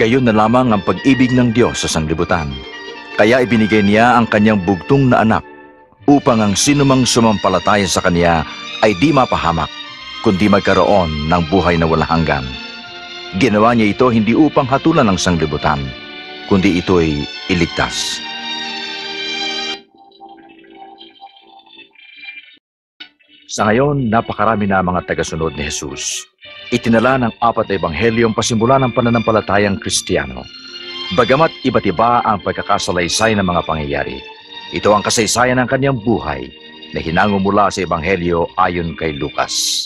gayon na lamang ang pag-ibig ng Diyos sa sanlibutan. Kaya ibinigay niya ang kanyang bugtong na anak upang ang sinumang sumampalataya sa kanya ay di mapahamak, kundi magkaroon ng buhay na walang hanggan. Ginawa niya ito hindi upang hatulan ng sanglibutan, kundi ito'y iligtas. Sa ngayon, napakarami na mga tagasunod ni Jesus. Itinala ng apat na ebanghelyong pasimula ng pananampalatayang Kristiyano. Bagamat iba't iba ang pagkakasalaysay ng mga pangyayari, ito ang kasaysayan ng kanyang buhay na hinango mula sa ebanghelyo ayon kay Lucas.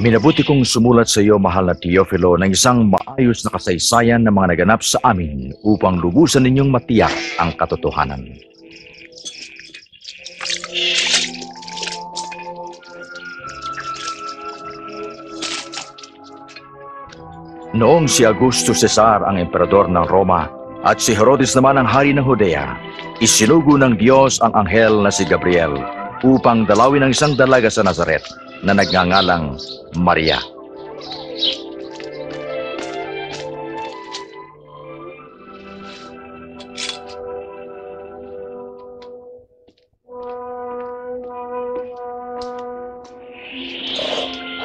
Minabuti kong sumulat sa iyo, mahal na Teofilo, ng isang maayos na kasaysayan ng mga naganap sa amin upang lubusan ninyong matiyak ang katotohanan. Noong si Augustus Cesar ang emperador ng Roma at si Herodes naman ang hari ng Judea, isinugo ng Diyos ang anghel na si Gabriel upang dalawin ang isang dalaga sa Nasaret na nagngangalang Maria.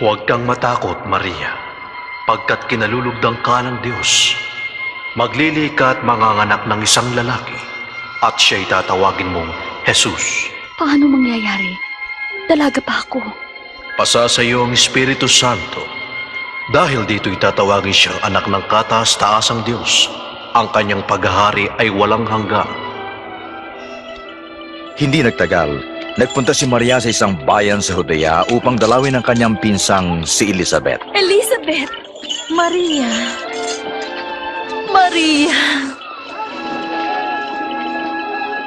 Huwag kang matakot, Maria, pagkat kinalulugdang ka ng Diyos. Maglilih ka at manganganak ng isang lalaki, at siya'y tatawagin mong Hesus. Paano mangyayari? Dalaga pa ako. Pasa sa iyo ang Espiritu Santo. Dahil dito'y tatawagin siyang anak ng kataas-taasang Diyos. Ang kanyang paghahari ay walang hanggan. Hindi nagtagal, nagpunta si Maria sa isang bayan sa Judea upang dalawin ang kanyang pinsang si Elizabeth. Elizabeth! Maria! Maria!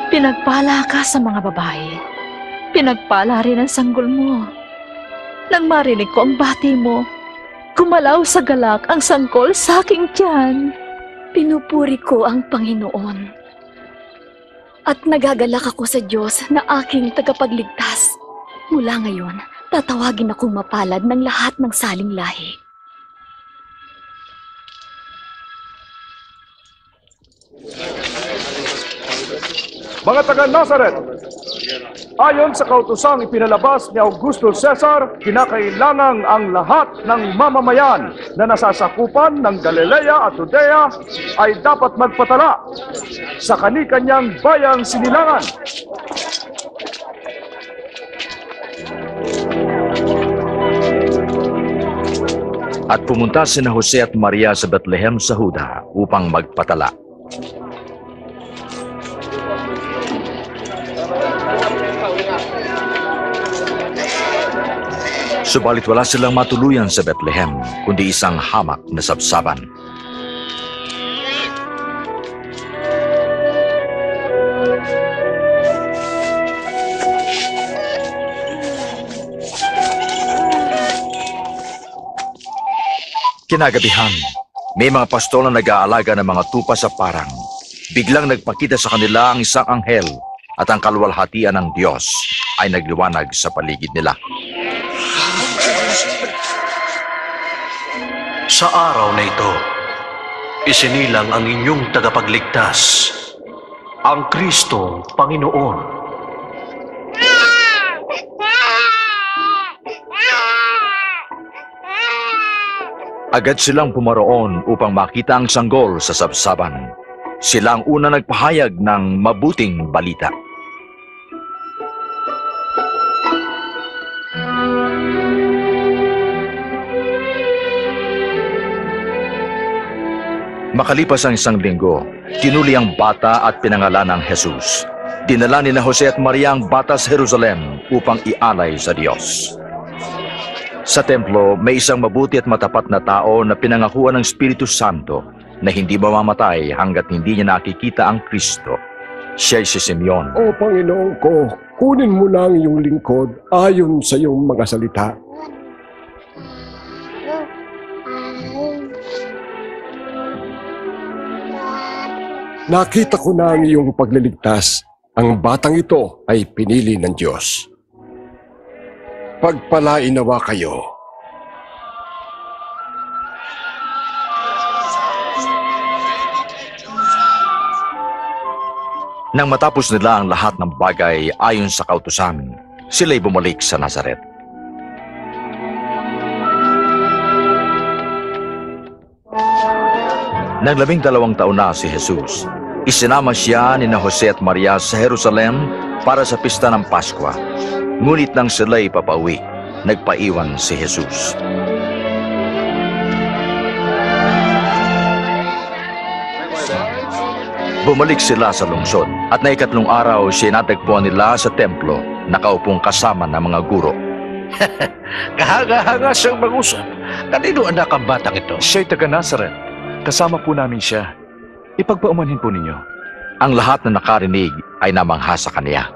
Pinagpala ka sa mga babae. Pinagpala rin ang sanggol mo. Nang marinig ko ang bati mo, gumalaw sa galak ang sanggol sa aking tiyan. Pinupuri ko ang Panginoon. At nagagalak ako sa Diyos na aking tagapagligtas. Mula ngayon, tatawagin akong mapalad ng lahat ng saling lahi. Mga taga Nasaret, ayon sa kautosang ipinalabas ni Augustus Cesar, kinakailangan ang lahat ng mamamayan na nasasakupan ng Galilea at Judea ay dapat magpatala sa kanikanyang bayang sinilangan. At pumunta sina Jose at Maria sa Bethlehem sa Juda upang magpatala. Subalit wala silang matuluyan sa Bethlehem, kundi isang hamak na sabsaban. Kinagabihan, may mga pastol na nag-aalaga ng mga tupa sa parang. Biglang nagpakita sa kanila ang isang anghel at ang kaluwalhatian ng Diyos ay nagliwanag sa paligid nila. Sa araw na ito, isinilang ang inyong tagapagligtas, ang Kristong Panginoon. Agad silang pumaroon upang makita ang sanggol sa sabsaban. Sila ang una nagpahayag ng mabuting balita. Makalipas ang isang linggo, tinuli ang bata at pinangalan ng Hesus. Dinala nina Jose at Maria ang bata sa Jerusalem upang ialay sa Diyos. Sa templo, may isang mabuti at matapat na tao na pinangakuan ng Espiritu Santo na hindi mamamatay hanggat hindi niya nakikita ang Kristo. Siya'y si Simeon. O Panginoon ko, kunin mo na ang iyong lingkod ayon sa iyong mga salita. Nakita ko na ang iyong pagliligtas. Ang batang ito ay pinili ng Diyos. Pagpalainawa kayo. Nang matapos nila ang lahat ng bagay ayon sa kautusan, sila'y bumalik sa Nasaret. Nang 12 taon na si Jesus, isinama siya ni na Jose at Maria sa Jerusalem para sa pista ng Paskwa. Ngunit nang sila'y papauwi, nagpaiwan si Jesus. Bumalik sila sa lungsod at na ikatlong araw sinatagpuan nila sa templo, nakaupong kasama ng mga guro. Kahaga-haga siyang mag-usap. Kanino anak ang batang ito? Siya'y taga Nasaret. Kasama po namin siya. Ipagpaumanhin po ninyo. Ang lahat na nakarinig ay namangha sa kanya.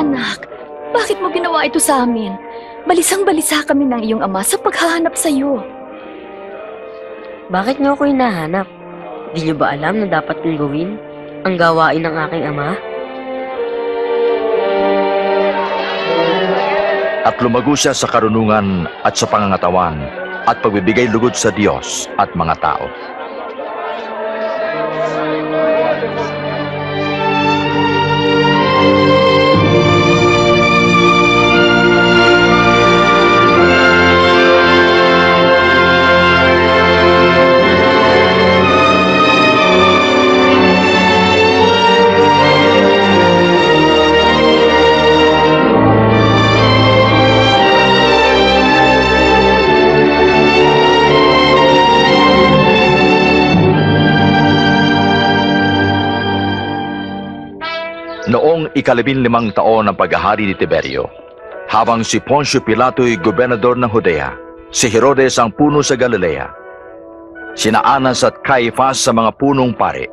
Anak, bakit mo ginawa ito sa amin? Balisang-balisa kami ng iyong ama sa paghahanap sa iyo. Bakit niyo ako hinahanap? Di niyo ba alam na dapat kong gawin ang gawain ng aking ama? At lumago siya sa karunungan at sa pangangatawan at pagbibigay lugod sa Diyos at mga tao. Noong 15 taon ng paghahari ni Tiberio, habang si Poncio Pilato'y gobernador ng Judea, si Herodes ang puno sa Galilea, sina Anas at Caiaphas sa mga punong pare.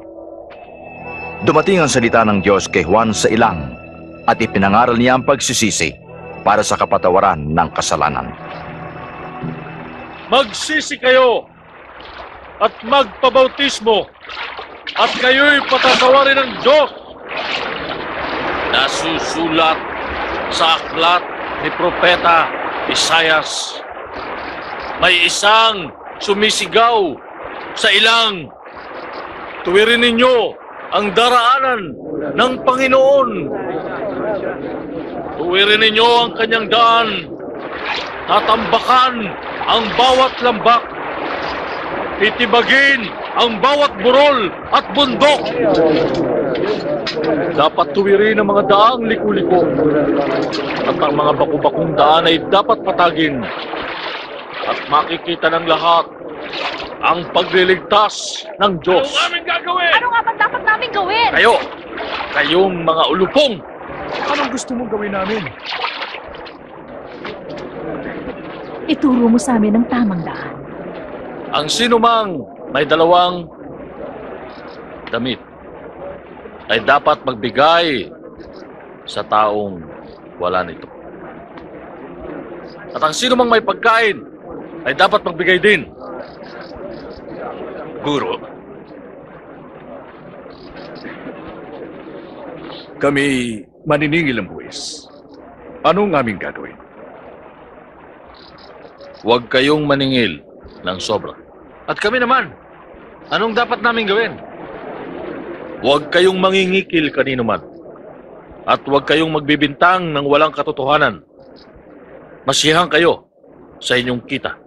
Dumating ang salita ng Diyos kay Juan sa ilang at ipinangaral niya ang pagsisisi para sa kapatawaran ng kasalanan. Magsisi kayo at magpabautismo at kayo'y patatawarin ng Diyos. Nasusulat sa aklat ni Propeta Isayas, may isang sumisigaw sa ilang, tuwirin ninyo ang daraanan ng Panginoon. Tuwirin ninyo ang kanyang daan, tatambakan ang bawat lambak, titibagin ang bawat burol at bundok. Dapat tuwirin ang mga daang liku-liko at ang mga bakubakong daan ay dapat patagin, at makikita ng lahat ang pagliligtas ng Diyos. Anong aming gagawin? Ano nga ba dapat namin gawin? Kayong mga ulupong! Anong gusto mong gawin namin? Ituro mo sa amin ang tamang daan. Ang sinumang may dalawang damit ay dapat magbigay sa taong wala nito. At ang sino mang may pagkain ay dapat magbigay din. Guro, kami maniningil ng buwis. Anong aming gagawin? Huwag kayong maningil ng sobra. At kami naman, anong dapat naming gawin? Huwag kayong mangingikil kanino man, at huwag kayong magbibintang ng walang katotohanan. Masiyahan kayo sa inyong kita.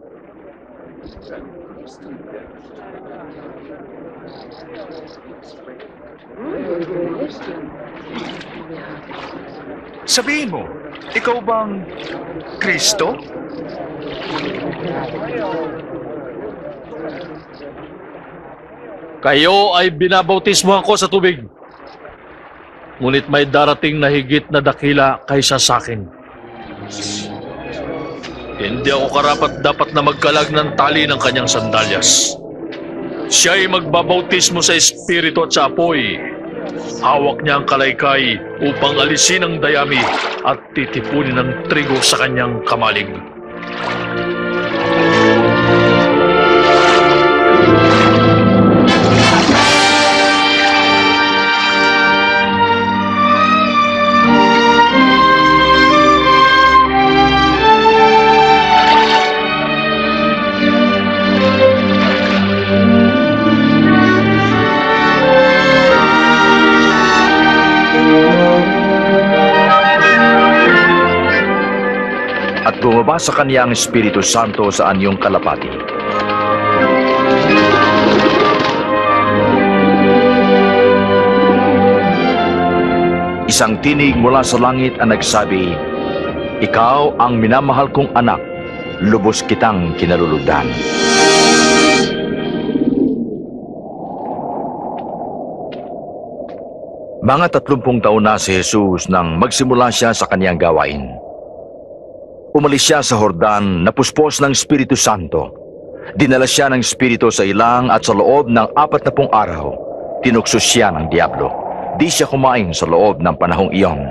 Sabihin mo, ikaw bang Kristo? Kayo ay binabautismo ako sa tubig, ngunit may darating na higit na dakila kaysa sa akin. Hindi ako karapat-dapat na magkalag ng tali ng kanyang sandalyas. Siya ay magbabautismo sa Espiritu at sa apoy. Hawak niya ang kalaykay upang alisin ang dayami at titipunin ang trigo sa kanyang kamalig. bumaba sa kanya ang Espiritu Santo sa anyong kalapati. Isang tinig mula sa langit ang nagsabi, "Ikaw ang minamahal kong anak, lubos kitang kinalulugdan." Mga 30 taon na si Hesus nang magsimula siya sa kaniyang gawain. Umalis siya sa Jordan, napuspos ng Espiritu Santo. Dinala siya ng Espiritu sa ilang at sa loob ng 40 araw, tinukso siya ng Diablo. Di siya kumain sa loob ng panahong iyon.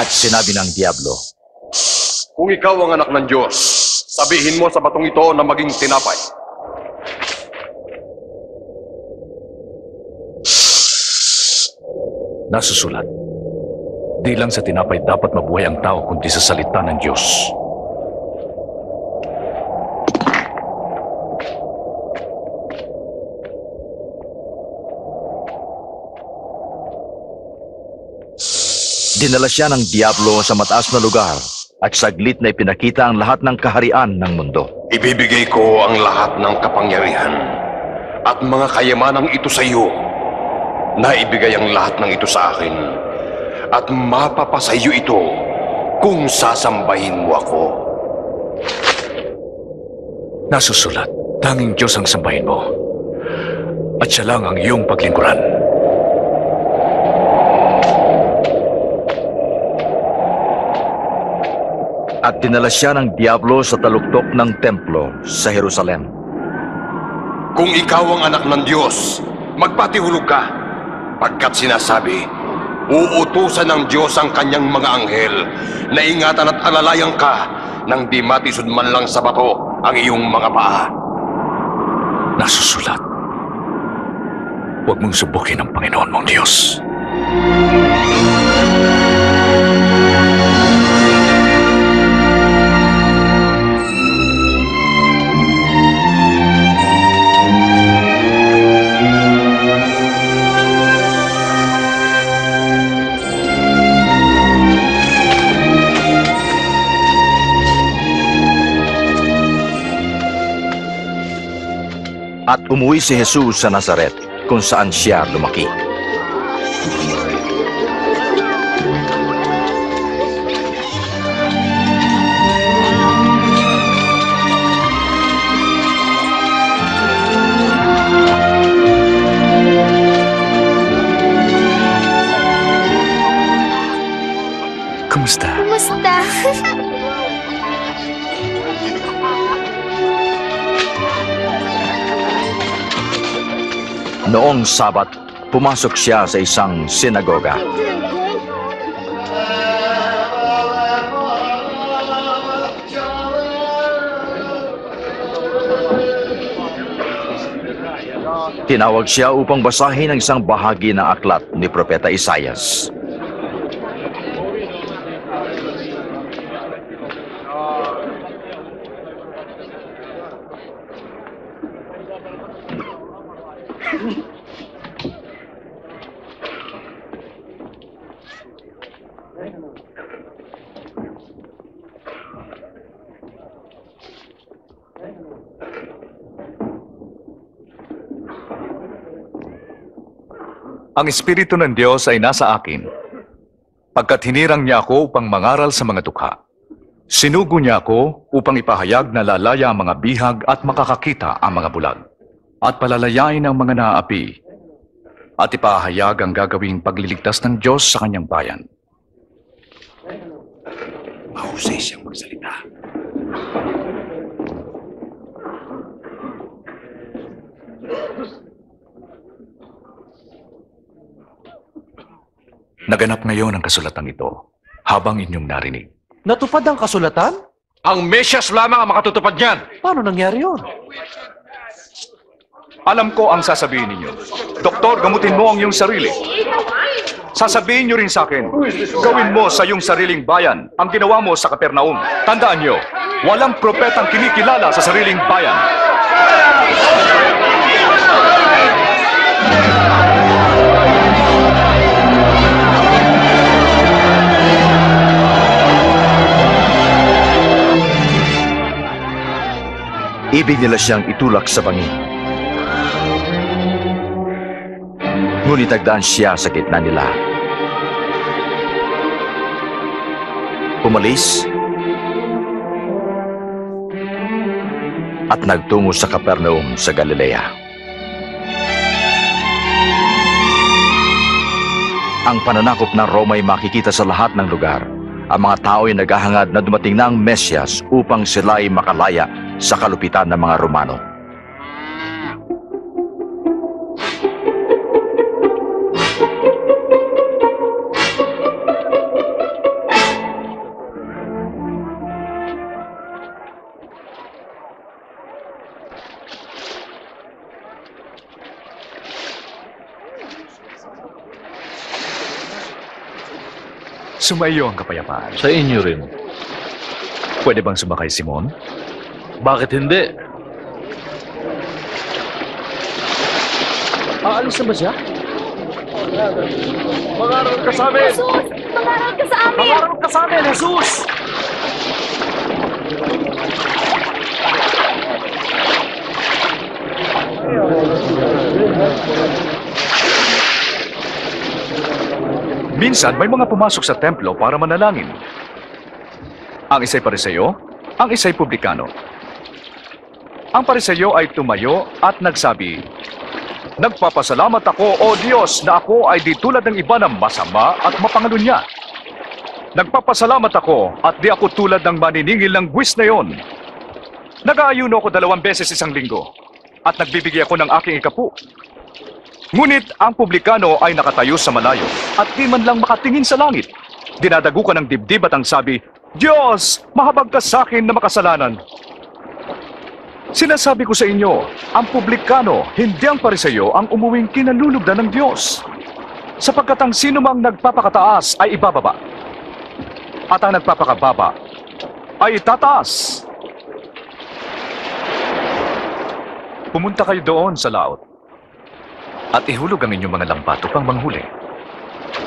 At sinabi ng Diablo, "Kung ikaw ang anak ng Diyos, sabihin mo sa batong ito na maging tinapay." Nasusulat, "Di lang sa tinapay dapat mabuhay ang tao, kundi sa salita ng Diyos." Dinala siya ng Diablo sa mataas na lugar at saglit na ipinakita ang lahat ng kaharian ng mundo. "Ibibigay ko ang lahat ng kapangyarihan at mga kayamanang ito sa iyo. Naibigay ang lahat ng ito sa akin at mapapasa iyo ito kung sasambahin mo ako." Nasusulat, "Tanging Diyos ang sambahin mo at siya lang ang iyong paglingkuran." At dinala siya ng Diablo sa taluktok ng templo sa Jerusalem. "Kung ikaw ang anak ng Diyos, magpatihulog ka, pagkat sinasabi, uutusan ng Diyos ang kanyang mga anghel na ingatan at alalayan ka nang di matisod man lang sa bato ang iyong mga paa." Nasusulat, "Huwag mong subukin ang Panginoon mong Diyos." At umuwi si Hesus sa Nasaret, kung saan siya lumaki. Kumusta? Kumusta? Noong Sabat, pumasok siya sa isang sinagoga. Tinawag siya upang basahin ang isang bahagi ng aklat ni Propeta Isayas. Ang Espiritu ng Diyos ay nasa akin, pagkat hinirang niya ako upang mangaral sa mga dukha. Sinugo niya ako upang ipahayag na lalaya ang mga bihag at makakakita ang mga bulag, at palalayain ang mga naaapi, at ipahayag ang gagawing pagliligtas ng Diyos sa kanyang bayan. Mahusay siyang magsalita. Naganap ngayon ang kasulatang ito habang inyong narinig. Natupad ang kasulatan? Ang Mesias lamang ang makatutupad niyan. Paano nangyari yun? Alam ko ang sasabihin ninyo. "Doktor, gamutin mo ang iyong sarili." Sasabihin niyo rin sa akin, gawin mo sa iyong sariling bayan ang ginawa mo sa Kapernaum. Tandaan niyo, walang propetang kinikilala sa sariling bayan. Ibig nila siyang itulak sa bangin. Ngunit nagdaan siya sa gitna nila. Umalis at nagtungo sa Kapernaum sa Galilea. Ang pananakop ng Roma ay makikita sa lahat ng lugar. Ang mga tao ay naghahangad na dumating na ang Mesias upang sila ay makalaya sa kalupitan ng mga Romano. Sumayo ang kapayapaan. Sa inyo rin. Pwede bang sumakay, Simon? Bakit hindi? Aalis na ba siya? Mangaral ka sa amin! Jesus! Mangaral ka sa amin! Mangaral ka sa amin, Jesus! Minsan, may mga pumasok sa templo para manalangin. Ang isa'y Pariseo, ang isa'y Publikano. Ang Pariseo ay tumayo at nagsabi, "Nagpapasalamat ako, O Diyos, na ako ay di tulad ng iba ng masama at mapangalunya. Nagpapasalamat ako at di ako tulad ng maniningil ng gwis na yon. Nag-aayuno ako 2 beses isang linggo at nagbibigay ako ng aking ikapu." Ngunit ang Publikano ay nakatayo sa malayo at di man lang makatingin sa langit. Dinadagukan ng dibdib at ang sabi, "Diyos, mahabag ka sa akin na makasalanan." Sinasabi ko sa inyo, ang Publikano, hindi ang Pariseo, ang umuwing kinalulugdan ng Diyos. Sapagkat ang sino mang nagpapakataas ay ibababa, at ang nagpapakababa ay itataas. Pumunta kayo doon sa laot at ihulog ang inyong mga lambat upang manghuli.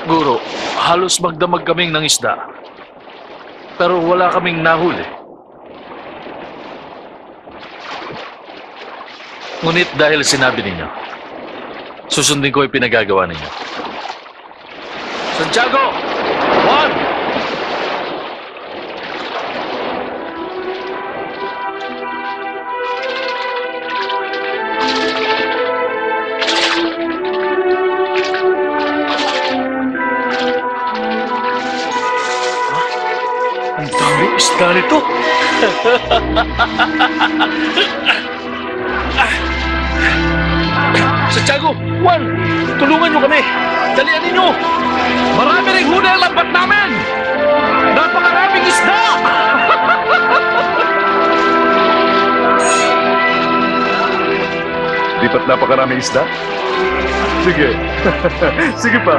Guro, halos magdamag kaming ng isda, pero wala kaming nahuli. Ngunit dahil sinabi ninyo, susundin ko ay pinagagawa ninyo. Santiago! Juan! Isda nito. Santiago, Juan, tulungan nyo kami. Dalian ninyo. Marami rin huli ang lambat namin. Napakaraming isda. Di ba't napakaraming isda? Sige. Sige pa.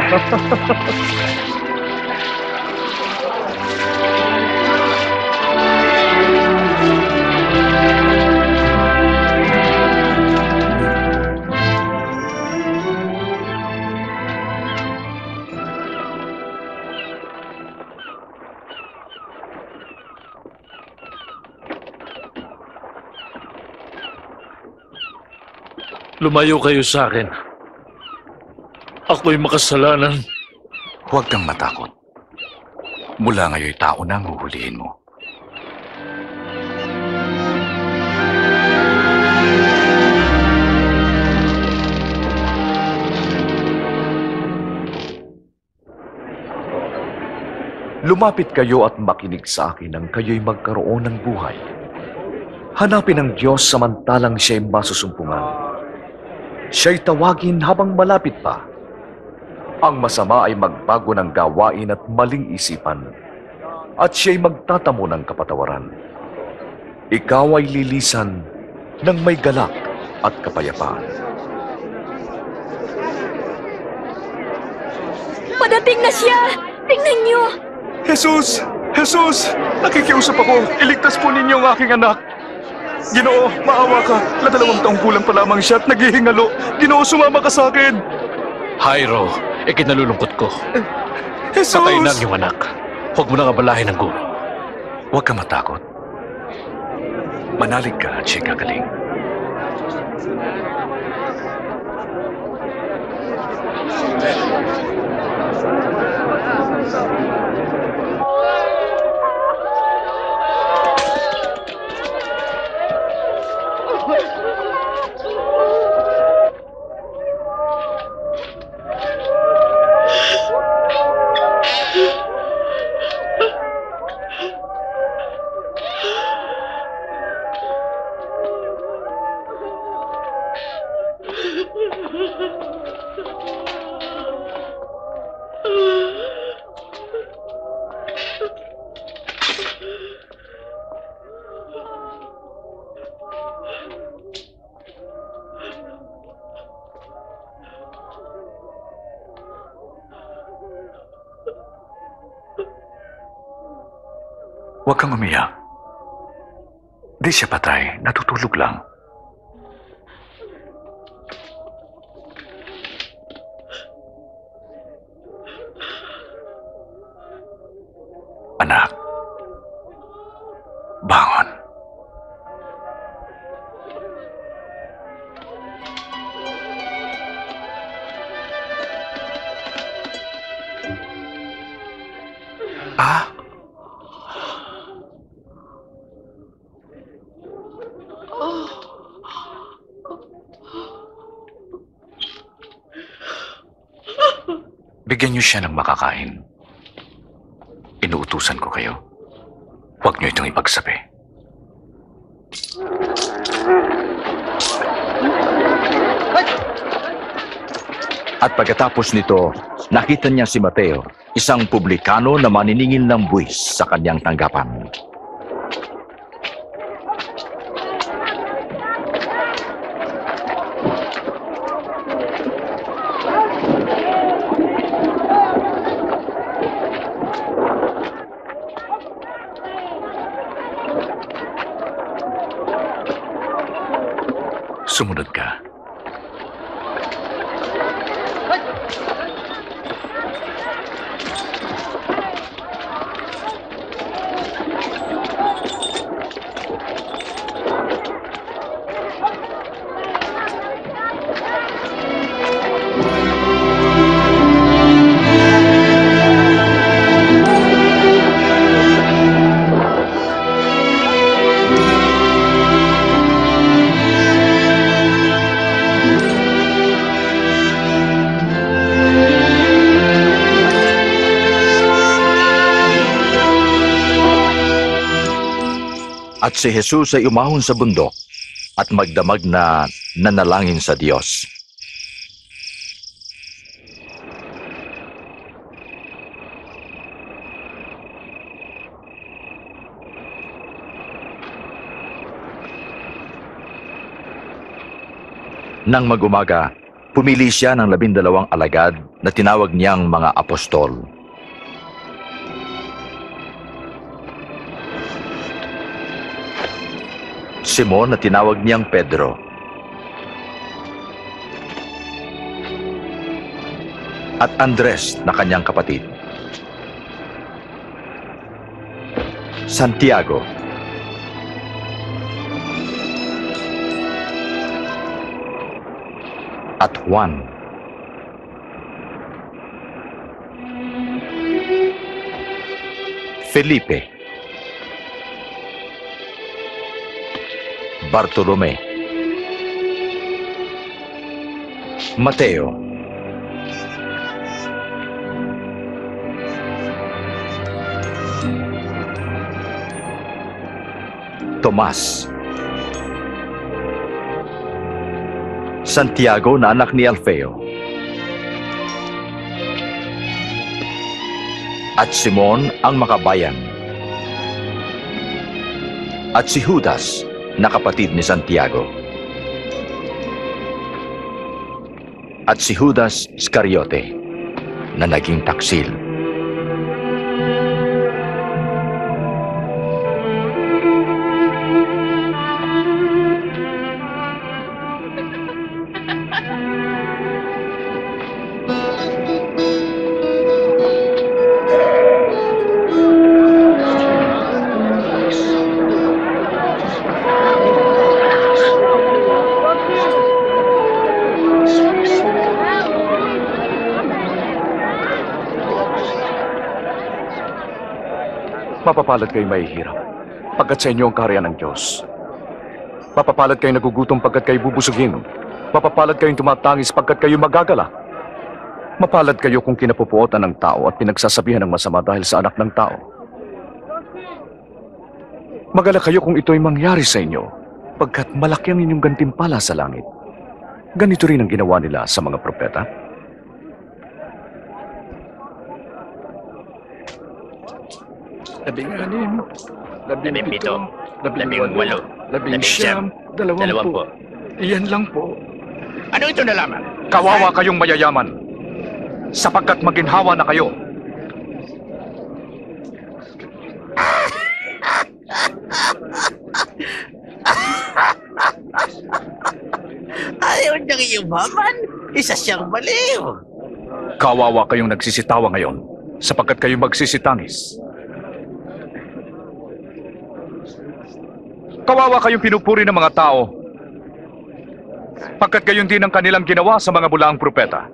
Lumayo kayo sa akin. Ako'y makasalanan. Huwag kang matakot. Mula ngayon, tao na ang huhulihin mo. Lumapit kayo at makinig sa akin nang kayo'y magkaroon ng buhay. Hanapin ang Diyos samantalang siya'y masusumpungan. Siya'y tawagin habang malapit pa. Ang masama ay magbago ng gawain at maling isipan, at siya'y magtatamo ng kapatawaran. Ikaw ay lilisan ng may galak at kapayapaan. Padating na siya! Tingnan niyo! Hesus! Hesus! Nakikiusap ako! Iligtas po ninyo ang aking anak! Ginoo, maawa ka! Na 2 taong gulang pa lamang siya at naghihingalo! Ginoo, sumama ka sa akin! Jairo, ikinalulungkot ko. Hesus! Patay na ang iyong anak. Huwag mo nang abalahin ang gulo. Huwag ka matakot. Manalig ka at siya'y gagaling. Huwag kang umiyak. Di siya patay. Natutulog lang. Anak. Bangon. Ah? Bigyan niyo siya ng makakain. Inuutusan ko kayo. Huwag niyo itong ipagsabi. At pagkatapos nito, nakita niya si Mateo, isang publikano na maniningil ng buwis sa kanyang tanggapan. Sumunod ka. At si Hesus ay umahon sa bundok at magdamag na nanalangin sa Diyos. Nang mag-umaga, pumili siya ng 12 alagad na tinawag niyang mga apostol. Simon na tinawag niyang Pedro, at Andres na kanyang kapatid, Santiago, at Juan, Felipe, Bartolome, Mateo, Tomas, Santiago na anak ni Alfeo, at Simon ang makabayan, at si Judas na kapatid ni Santiago, at si Judas Iscariote. na naging taksil. Mapapalad kayo mahihirap, pagkat sa inyo ang kaharian ng Diyos. Mapapalad kayo nagugutom pagkat kayo bubusugin. Mapapalad kayong tumatangis pagkat kayo magagala. Mapalad kayo kung kinapupuotan ng tao at pinagsasabihan ng masama dahil sa anak ng tao. Magalak kayo kung ito'y mangyari sa inyo, pagkat malaki ang inyong gantimpala sa langit. Ganito rin ang ginawa nila sa mga propeta. Labing-anim, labing-pito, labing-walo, labing-siyam, dalawampu. Iyan lang po. Ano ito na lamang? Kawawa kayong mayayaman, sapagkat maginhawa na kayo. Ayaw niyang yumaman, isa siyang baliw. Kawawa kayong nagsisitawa ngayon, sapagkat kayo magsisitangis. Kawawa kayong pinupuri ng mga tao, pagkat gayon din ang kanilang ginawa sa mga bulaang propeta.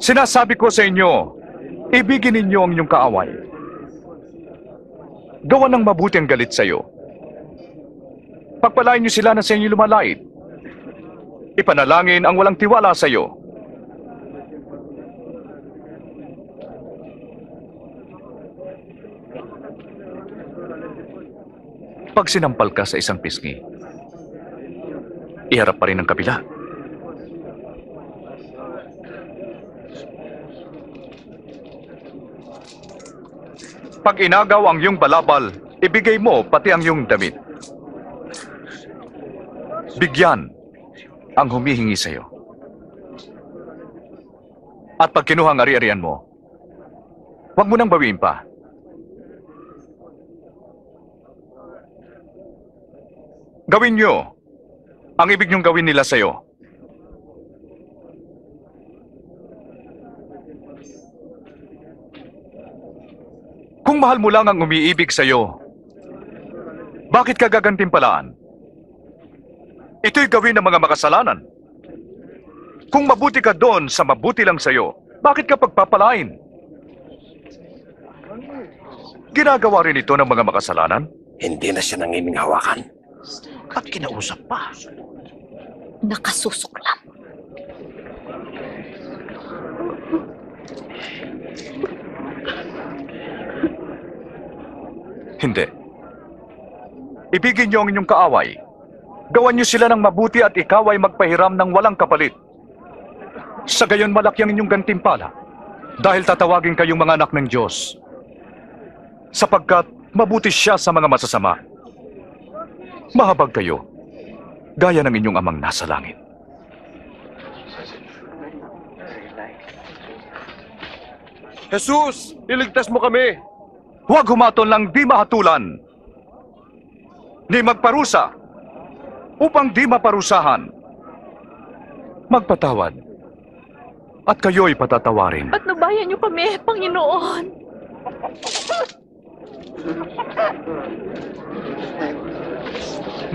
Sinasabi ko sa inyo, ibigin ninyo ang inyong kaaway. Gawa ng mabuti ang galit sa iyo. Pagpalain niyo sila na sa inyo lumalait. Ipanalangin ang walang tiwala sa iyo. Pag sinampal ka sa isang pisngi, iharap pa rin ang kabila. Pag inagaw ang iyong balabal, ibigay mo pati ang iyong damit. Bigyan ang humihingi sa iyo. At pag kinuha ang ari-arian mo, huwag mo nang bawiin pa. Gawin nyo ang ibig nyong gawin nila sa'yo. Kung mahal mo lang ang umiibig sa'yo, bakit ka gagantimpalaan? Ito'y gawin ng mga makasalanan. Kung mabuti ka doon sa mabuti lang sa'yo, bakit ka pagpapalain? Ginagawa rin ito ng mga makasalanan? Hindi na siya nangiming hawakan. At kinausap pa. Nakasusuklam. Hindi. Ibigin niyo ang inyong kaaway. Gawan niyo sila ng mabuti at ikaw ay magpahiram ng walang kapalit. Sa gayon malaki ang inyong gantimpala dahil tatawagin kayong mga anak ng Diyos. Sapagkat mabuti siya sa mga masasama. Mahabag kayo, gaya ng inyong amang nasa langit. Jesus, iligtas mo kami! Huwag humatol ng di mahatulan, ni magparusa, upang di maparusahan. Magpatawad, at kayo'y patatawarin. Patnubayan niyo kami, Panginoon!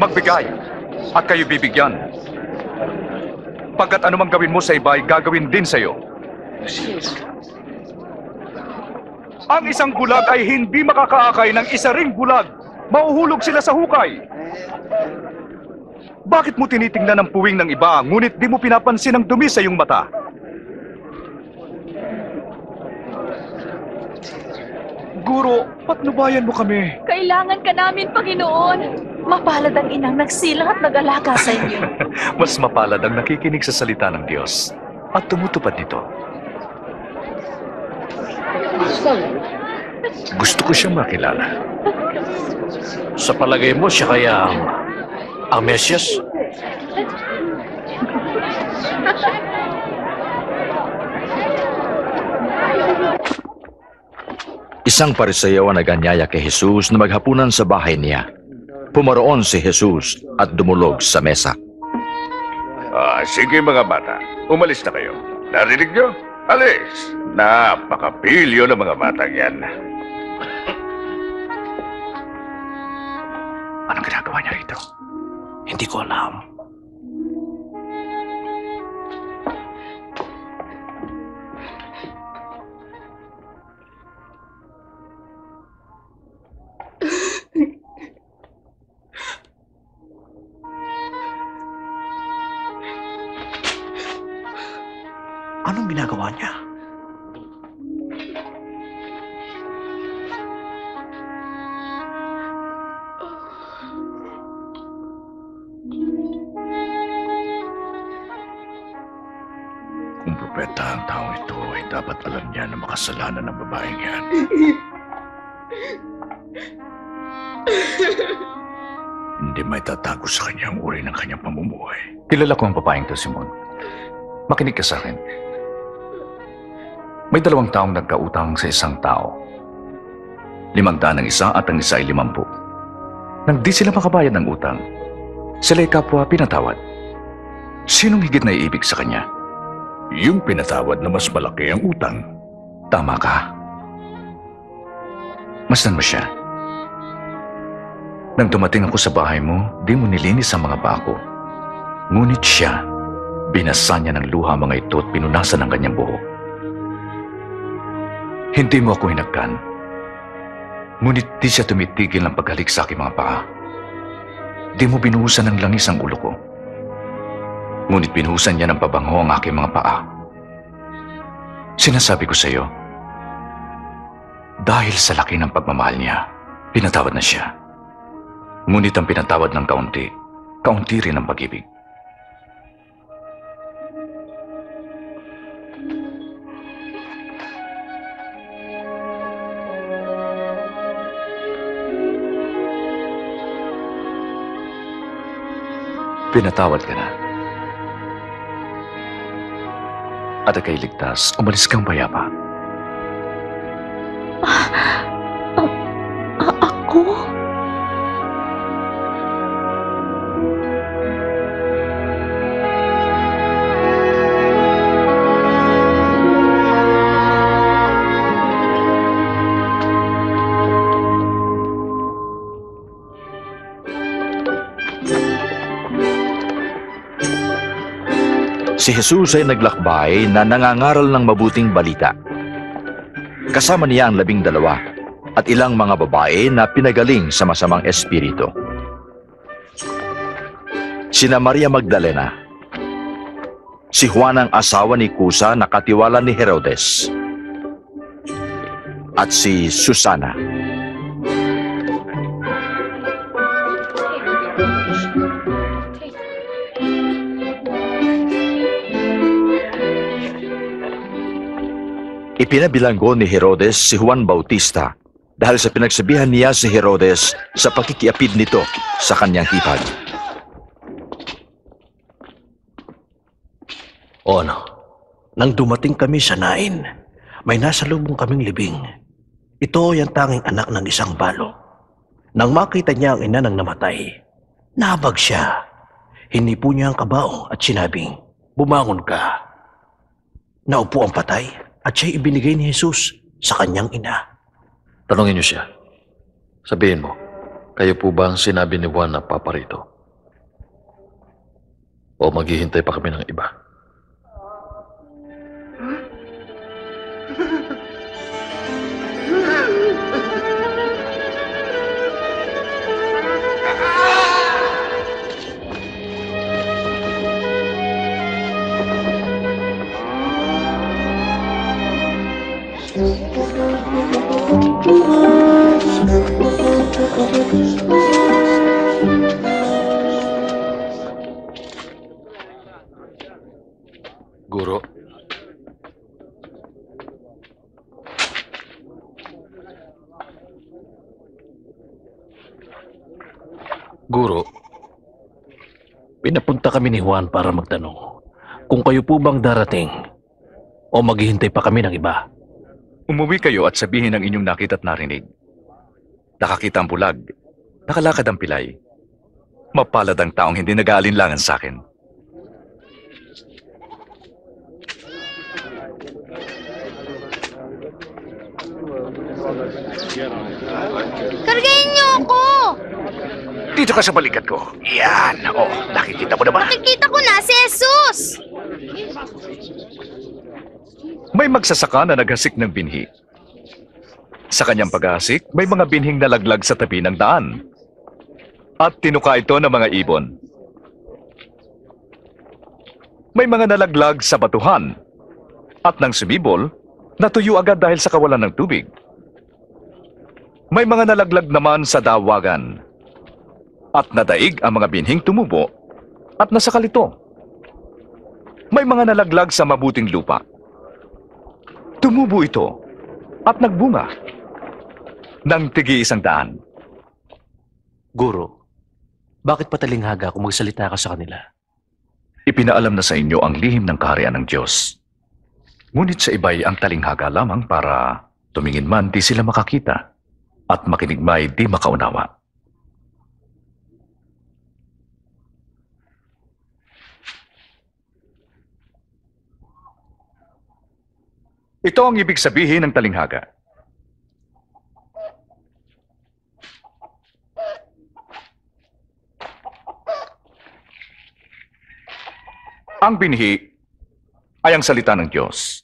Magbigay at kayo bibigyan. Pagkat anumang gawin mo sa iba ay gagawin din sa iyo. Ang isang bulag ay hindi makakaakay ng isa ring bulag. Mauhulog sila sa hukay. Bakit mo tinitingnan ang puwing ng iba ngunit di mo pinapansin ang dumi sa iyong mata? Guro, patnubayan mo kami. Kailangan ka namin, Panginoon. Mapalad ang inang nagsilang at nag-alaga sa inyo. Mas mapalad ang nakikinig sa salita ng Diyos at tumutupad nito. Gusto ko siyang makilala. Sa palagay mo, siya kaya ang Mesias? Isang Pariseo ang naganyaya kay Hesus na maghapunan sa bahay niya. Pumaroon si Hesus at dumulog sa mesa. Sige mga bata, umalis na kayo. Narinig niyo? Alis! Napakapilyo ng mga batang yan. Anong ginagawa niya rito? Hindi ko alam. Anong ginagawa niya? Kung propeta ang taong ito, ay dapat alam niya na makasalanan ang babaeng yan. Hindi may tatago sa kanya ang uri ng kanyang pamumuhay. Kilala ko ang babaeng to, Simon. Makinig ka sa akin. May dalawang taong nagkautang sa isang tao. 500 ang isa at ang isa ay 50. Nang di sila makabayad ng utang, sila'y kapwa pinatawad. Sinong higit na iibig sa kanya? Yung pinatawad na mas malaki ang utang. Tama ka. Masdan mo siya. Nang dumating ako sa bahay mo, di mo nilinis ang mga bako. Ngunit siya, binasa niya ng luha mga ito at pinunasan ang kanyang buhok. Hindi mo ako hinagkan, ngunit di siya tumitigil ng paghalik sa aking mga paa. Di mo binuhusan ng langis ang ulo ko, ngunit binuhusan niya ng pabango ang aking mga paa. Sinasabi ko sa iyo, dahil sa laki ng pagmamahal niya, pinatawad na siya. Ngunit ang pinatawad ng kaunti, kaunti rin ang pag-ibig. Pinatawad ka na. At ika'y ligtas, umalis kang payapa. Ako? Si Jesus ay naglakbay na nangangaral ng mabuting balita. Kasama niya ang 12 at ilang mga babae na pinagaling sa masamang espiritu. Sina Maria Magdalena, si Juan ang asawa ni Kusa na katiwala ni Herodes, at si Susana. Ipinabilanggo ni Herodes si Juan Bautista dahil sa pinagsabihan niya si Herodes sa pakikiapid nito sa kanyang hipag. O ano, nang dumating kami sa Nain, may nasalubong kaming libing. Ito ay ang tanging anak ng isang balo. Nang makita niya ang ina ng namatay, nabag siya. Hinipo niya ang kabaong at sinabing, "Bumangon ka." Naupo ang patay. At siya'y ibinigay ni Jesus sa kanyang ina. Tanungin niyo siya. Sabihin mo, kayo po ba ang sinabi ni Juan na paparito? O maghihintay pa kami ng iba? Guro, pinapunta kami ni Juan para magtanong kung kayo po bang darating o maghihintay pa kami ng iba. Umuwi kayo at sabihin ang inyong nakita at narinig. Nakakita ang bulag, nakalakad ang pilay. Mapalad ang taong hindi nag-aalinlangan sa akin. Kargahin niyo ako! Dito ka sa balikat ko. Yan! Oh, nakikita mo na ba? Nakikita ko na si Jesus! May magsasaka na naghasik ng binhi. Sa kanyang paghasik, may mga binhing nalaglag sa tabi ng daan. At tinuka ito ng mga ibon. May mga nalaglag sa batuhan. At nang sumibol, natuyo agad dahil sa kawalan ng tubig. May mga nalaglag naman sa dawagan. At nadaig ang mga binhing tumubo at nasakal ito. May mga nalaglag sa mabuting lupa. Tumubo ito at nagbunga ng tigi-100. Guro, bakit patalinghaga kung magsalita ka sa kanila? Ipinaalam na sa inyo ang lihim ng kaharian ng Diyos. Ngunit sa iba'y ang talinghaga lamang para tumingin man di sila makakita at makinig may di makaunawa. Ito ang ibig sabihin ng talinghaga. Ang binhi ay ang salita ng Diyos.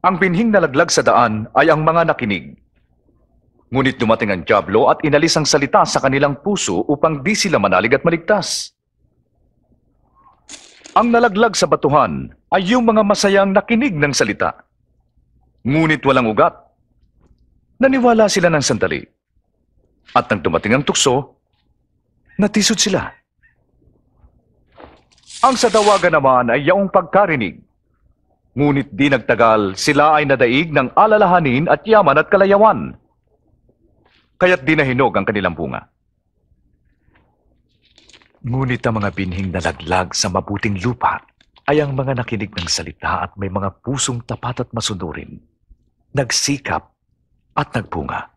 Ang binhing nalaglag sa daan ay ang mga nakinig. Ngunit dumating ang Diablo at inalis ang salita sa kanilang puso upang di sila manalig at maligtas. Ang nalaglag sa batuhan ay yung mga masayang nakinig ng salita. Ngunit walang ugat. Naniwala sila ng sandali. At nang dumating ang tukso, natisod sila. Ang sa dawagan naman ay yaong pagkarinig. Ngunit di nagtagal, sila ay nadaig ng alalahanin at yaman at kalayawan. Kaya't di nahinog ang kanilang bunga. Ngunit ang mga binhing nalaglag sa mabuting lupa ay ang mga nakinig ng salita at may mga pusong tapat at masunurin, nagsikap at nagbunga.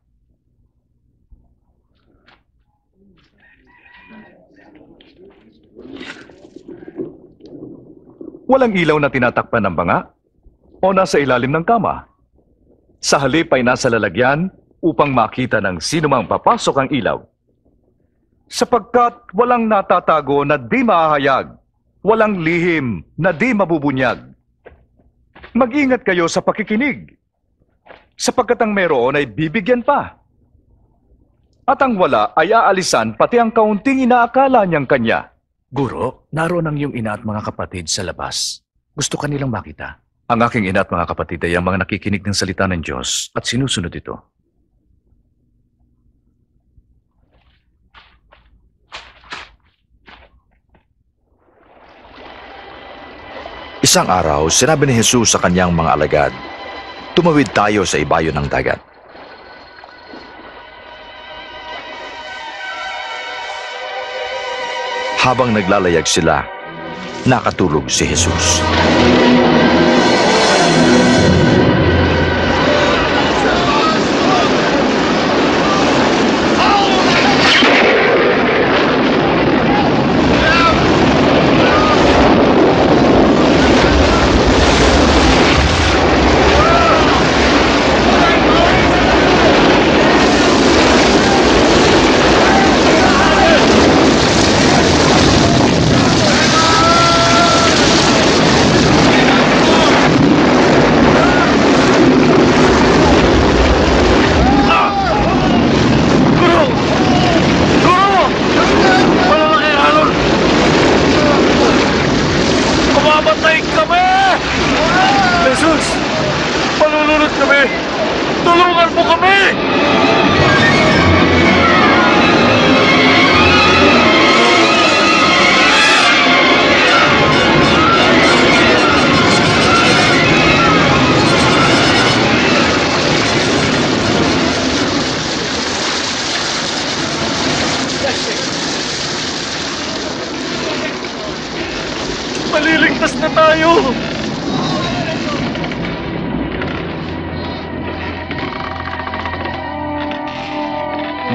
Walang ilaw na tinatakpan ng banga o nasa ilalim ng kama. Sa halip ay nasa lalagyan upang makita ng sinumang papasok ang ilaw. Sapagkat walang natatago na di mahahayag, walang lihim na di mabubunyag. Mag-ingat kayo sa pakikinig, sapagkat ang meron ay bibigyan pa. At ang wala ay aalisan pati ang kaunting inaakala niyang kanya. Guro, naroon ang iyong ina at mga kapatid sa labas. Gusto ka nilang makita. Ang aking ina at mga kapatid ay ang mga nakikinig ng salita ng Diyos at sinusunod ito. Isang araw, sinabi ni Jesus sa kanyang mga alagad, "Tumawid tayo sa ibayo ng dagat." Habang naglalayag sila, nakatulog si Jesus.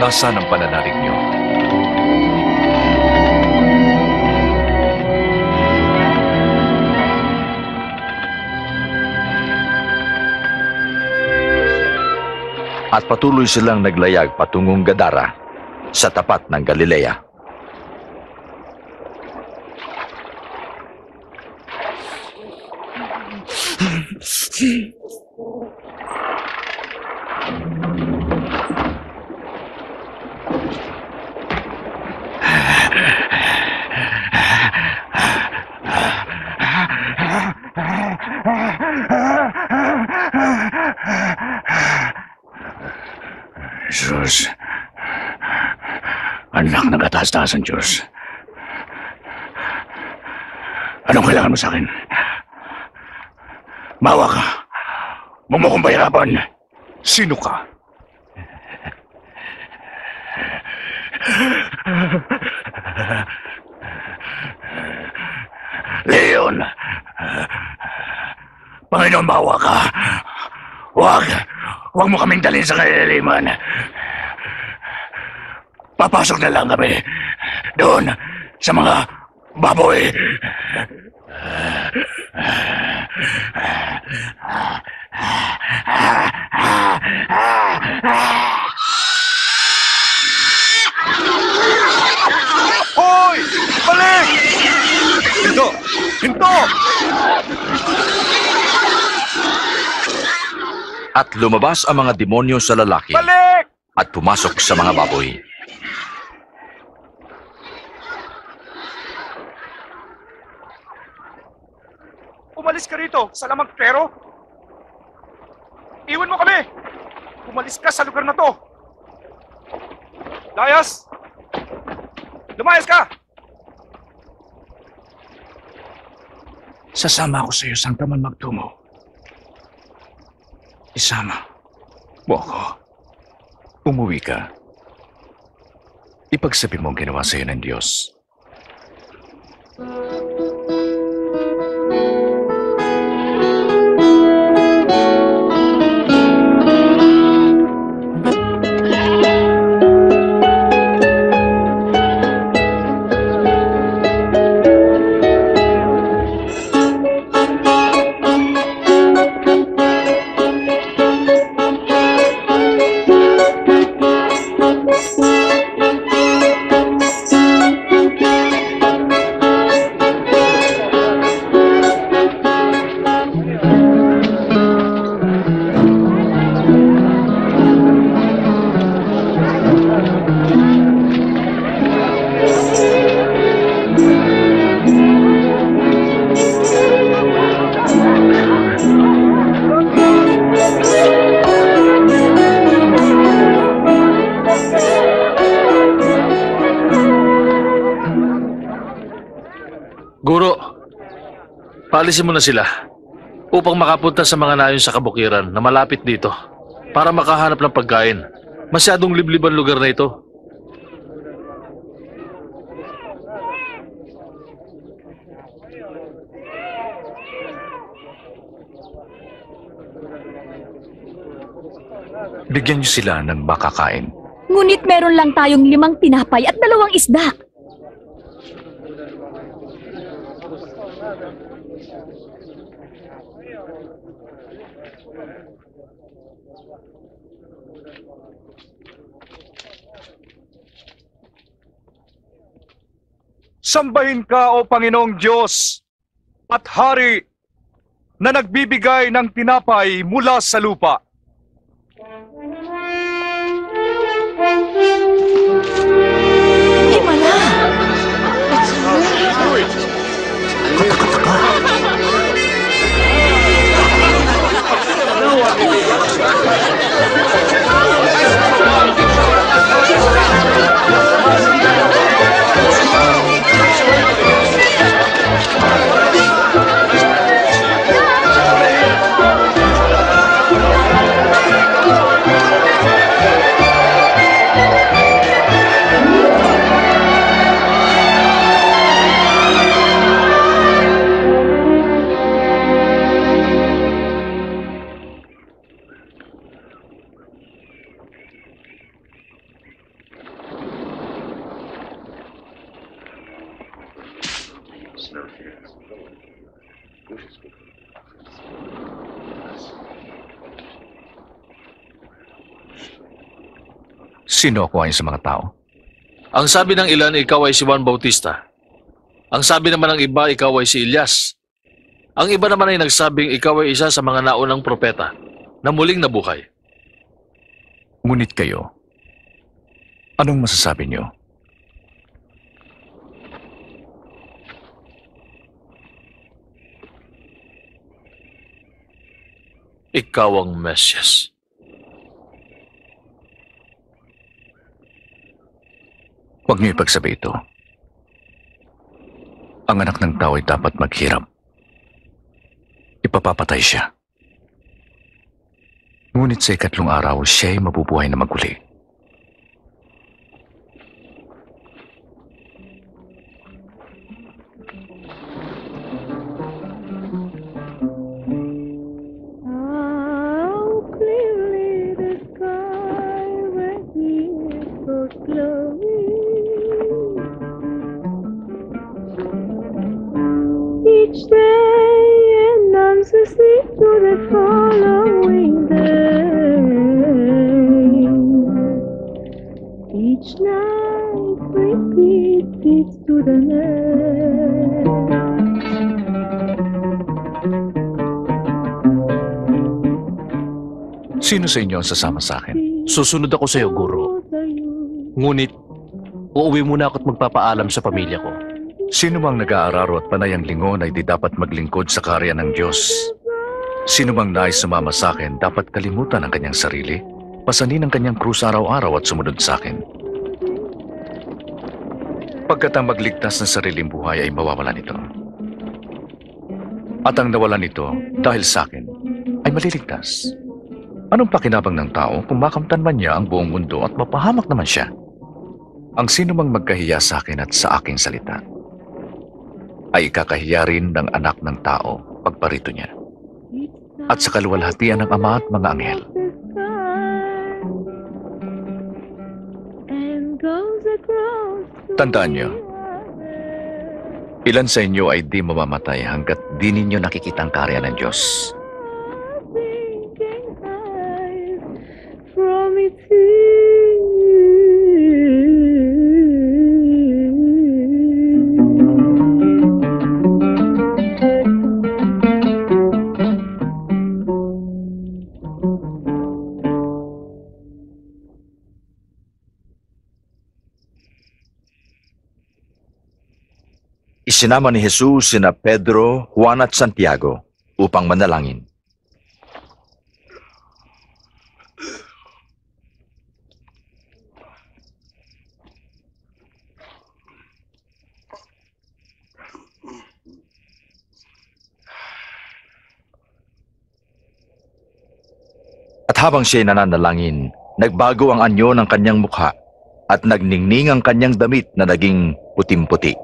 Nasaan ang pananalig niyo? At patuloy silang naglayag patungong Gadara sa tapat ng Galilea. Diyos, anak ng kataas-taasan Diyos, anong kailangan mo sa akin? Bawa ka! Huwag mo akong pahirapan! Sino ka? Leon! Panginoon, bawa ka! Huwag mo kaming dalhin sa kaliliman! Papasok na lang kami doon sa mga baboy! Hoy! Balik! Hinto! Hinto! At lumabas ang mga demonyo sa lalaki. Balik! At pumasok sa mga baboy. Umalis ka rito, salamang pero! Iwan mo kami! Umalis ka sa lugar na to! Layas! Lumayas ka! Sasama ako sa iyo saan ka man magtungo. Isama mo ako. Umuwi ka. Ipagsabi mo ang ginawa sa iyo ng Diyos. Alisin mo na sila upang makapunta sa mga nayon sa kabukiran na malapit dito para makahanap ng pagkain. Masyadong libliban lugar na ito. Bigyan niyo sila ng makakain. Ngunit meron lang tayong 5 tinapay at 2 isda. Sambahin ka, O Panginoong Diyos at Hari na nagbibigay ng tinapay mula sa lupa. Himala! Sino ako ayon sa mga tao? Ang sabi ng ilan, ikaw ay si Juan Bautista. Ang sabi naman ng iba, ikaw ay si Elias. Ang iba naman ay nagsabing ikaw ay isa sa mga naunang propeta na muling nabuhay. Ngunit kayo, anong masasabi niyo? Ikaw ang Mesias. Huwag niyo ipagsabi ito. Ang anak ng tao ay dapat maghirap. Ipapapatay siya. Ngunit sa ikatlong araw, siya ay mabubuhay na maguli. Sino sa inyo ang sasama sa akin? Susunod ako sa iyo, Guru. Ngunit, uuwi muna ako at magpapaalam sa pamilya ko. Sino mang nag-aararo at panay ang lingon ay di dapat maglingkod sa karya ng Diyos. Sino mang nais sumama sa akin, dapat kalimutan ang kanyang sarili, pasanin ang kanyang krus araw-araw at sumunod sa akin. Pagkat ang magligtas ng sariling buhay ay mawawala nito. At ang nawalan nito dahil sa akin ay maliligtas. Anong pakinabang ng tao kung makamtan man niya ang buong mundo at mapahamak naman siya? Ang sinumang magkahiya sa akin at sa aking salita ay ikakahiya rin ng anak ng tao pagparito niya at sa kaluwalhatian ng Ama at mga anghel. Tandaan niyo, ilan sa inyo ay di mamamatay hanggat di ninyo nakikita ang karya ng Diyos. Isinama ni Jesus sina Pedro, Juan at Santiago upang manalangin. At habang siya'y nananalangin, nagbago ang anyo ng kanyang mukha at nagningning ang kanyang damit na naging putim-puti.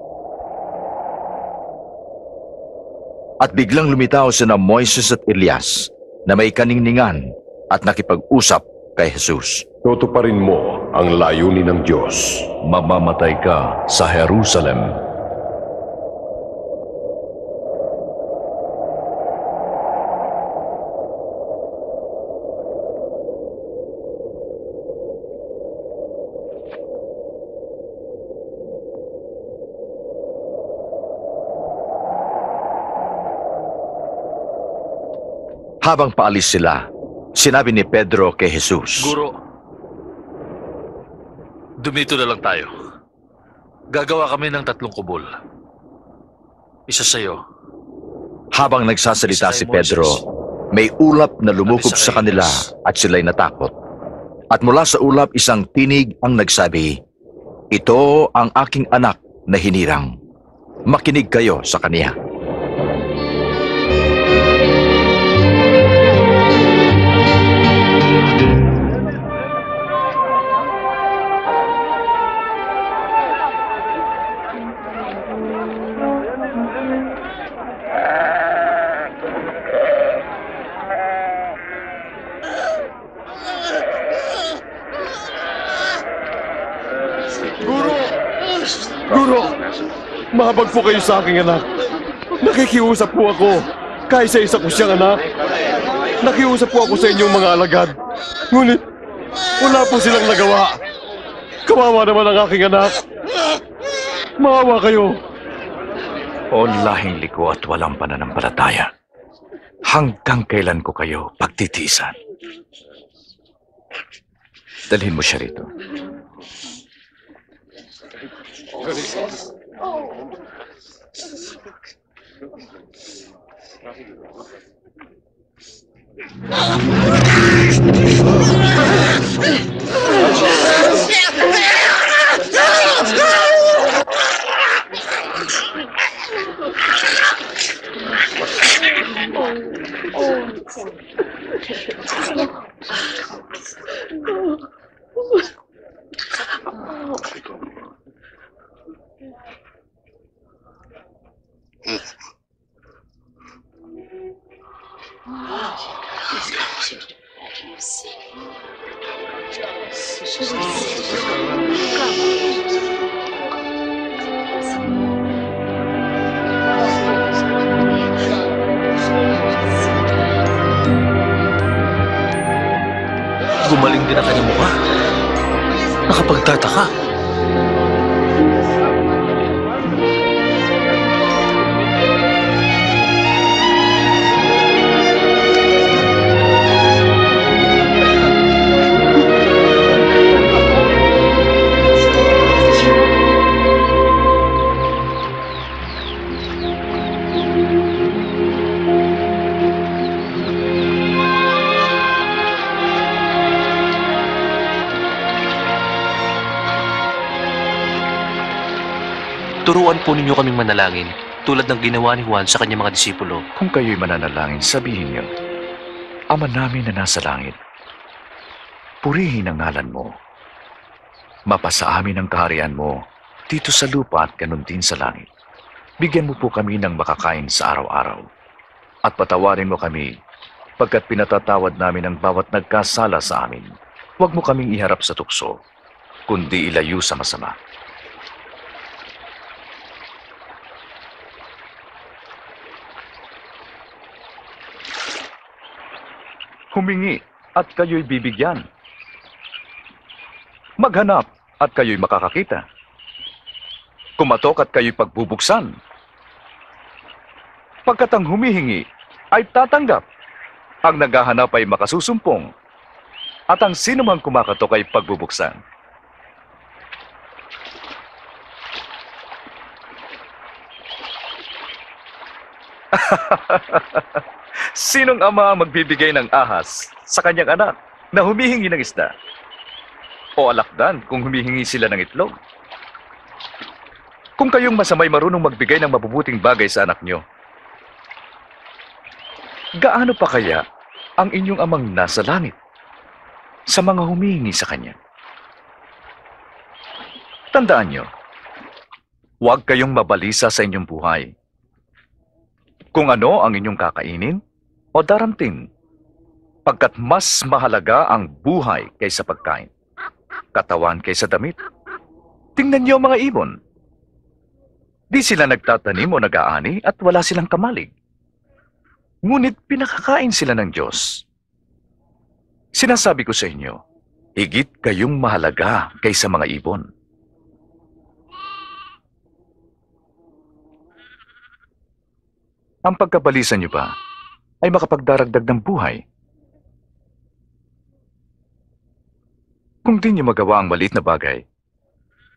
At biglang lumitaw sina Moises at Elias na may kaningningan at nakipag-usap kay Jesus. Tutuparin mo ang layunin ng Diyos. Mamamatay ka sa Jerusalem. Habang paalis sila, sinabi ni Pedro kay Jesus, Guro, dumito na lang tayo. Gagawa kami ng 3 kubol. Isa sa iyo. Habang nagsasalita si Pedro, may ulap na lumukob sa kanila at sila'y natakot. At mula sa ulap, isang tinig ang nagsabi, Ito ang aking anak na hinirang. Makinig kayo sa kaniya. Mahabag po kayo sa aking anak. Nakikiusap po ako. Kaysa isa ko siyang anak. Nakiusap po ako sa inyong mga alagad. Ngunit, wala po silang nagawa. Kawawa naman ang aking anak. Maawa kayo. O lahing liko at walang pananampalataya. Hanggang kailan ko kayo pagtitiisan? Dalhin mo siya rito. Gumaling din ang kanyang mukha. Nakapagtataka. Turuan po ninyo kaming manalangin, tulad ng ginawa ni Juan sa kanyang mga disipulo. Kung kayo'y mananalangin, sabihin niyo, Ama namin na nasa langit, purihin ang ngalan mo. Mapasa amin ang kaharian mo, dito sa lupa at ganun din sa langit. Bigyan mo po kami ng makakain sa araw-araw. At patawarin mo kami, pagkat pinatatawad namin ang bawat nagkasala sa amin. Huwag mo kaming iharap sa tukso, kundi ilayo sa masama. Humingi at kayo'y bibigyan. Maghanap at kayo'y makakakita. Kumatok at kayo'y pagbubuksan. Pagkat ang humihingi ay tatanggap. Ang naghahanap ay makasusumpong. At ang sinumang kumakatok ay pagbubuksan. Sinong ama ang magbibigay ng ahas sa kanyang anak na humihingi ng isda? O alakdan kung humihingi sila ng itlog? Kung kayong masamay marunong magbigay ng mabubuting bagay sa anak nyo, gaano pa kaya ang inyong amang nasa langit sa mga humihingi sa kanya? Tandaan nyo, huwag kayong mabalisa sa inyong buhay. Kung ano ang inyong kakainin o daramtin, pagkat mas mahalaga ang buhay kaysa pagkain, katawan kaysa damit. Tingnan niyo ang mga ibon. Di sila nagtatanim o nag-aani at wala silang kamalig. Ngunit pinakakain sila ng Diyos. Sinasabi ko sa inyo, higit kayong mahalaga kaysa mga ibon. Ang pagkabalisan niyo ba ay makapagdaragdag ng buhay? Kung di niyo magawa ang maliit na bagay,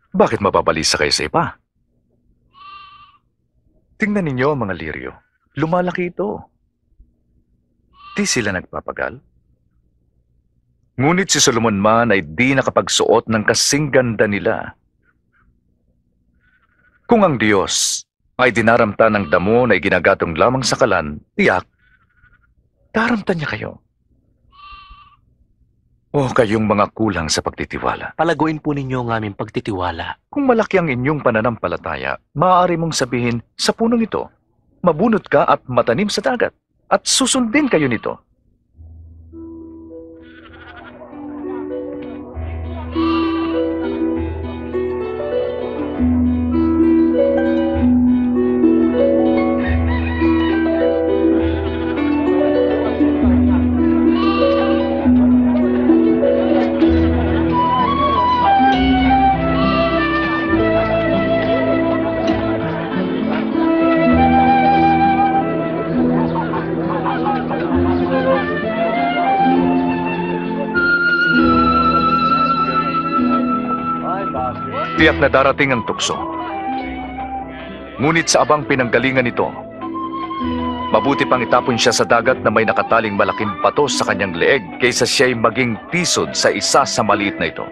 bakit mababalisa kayo sa iba? Tingnan ninyo ang mga liryo. Lumalaki ito. Di sila nagpapagal. Ngunit si Solomon man ay di nakapagsuot ng kasing ganda nila. Kung ang Diyos ay dinaramta ng damo na iginagatong lamang sa kalan, tiyak, daramtan niya kayo. O kayong mga kulang sa pagtitiwala. Palaguin po ninyo ang aming pagtitiwala. Kung malaki ang inyong pananampalataya, maaari mong sabihin sa punong ito, mabunot ka at matanim sa dagat, at susundin kayo nito. Tiyak na darating ang tukso. Ngunit sa abang pinanggalingan nito, mabuti pang itapon siya sa dagat na may nakataling malaking pato sa kanyang leeg kaysa siya'y maging tisod sa isa sa maliit na ito.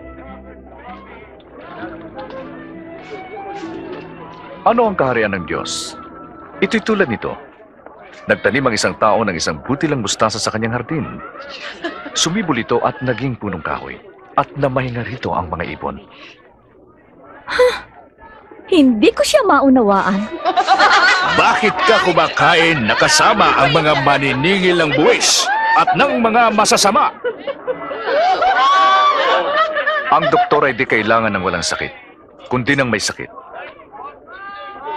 Ano ang kaharian ng Diyos? Ito'y tulad nito. Nagtanim ang isang tao ng isang butilang mustasa sa kanyang hardin. Sumibol ito at naging punong kahoy. At namahinga rito ang mga ibon. Huh? Hindi ko siya maunawaan. Bakit ka kumakain na kasama ang mga maniningil ng buwis at ng mga masasama? Ang doktor ay di kailangan ng walang sakit, kundi ng may sakit.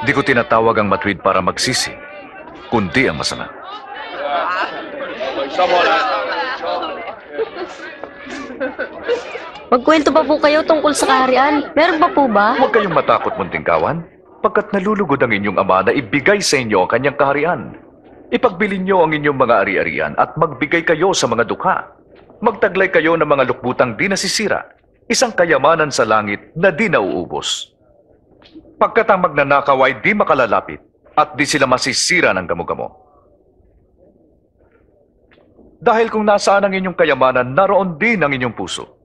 Di ko tinatawag ang matuwid para magsisi, kundi ang masama. Magkwento pa po kayo tungkol sa kaharian? Meron ba po ba? Huwag kayong matakot, muntingkawan. Pagkat nalulugod ang inyong ama na ibigay sa inyo ang kanyang kaharian. Ipagbili nyo ang inyong mga ari-arian at magbigay kayo sa mga dukha. Magtaglay kayo ng mga lukbutang di nasisira. Isang kayamanan sa langit na di nauubos. Pagkat ang magnanakaw ay di makalalapit at di sila masisira ng gamugamo. Dahil kung nasaan ang inyong kayamanan, naroon din ang inyong puso.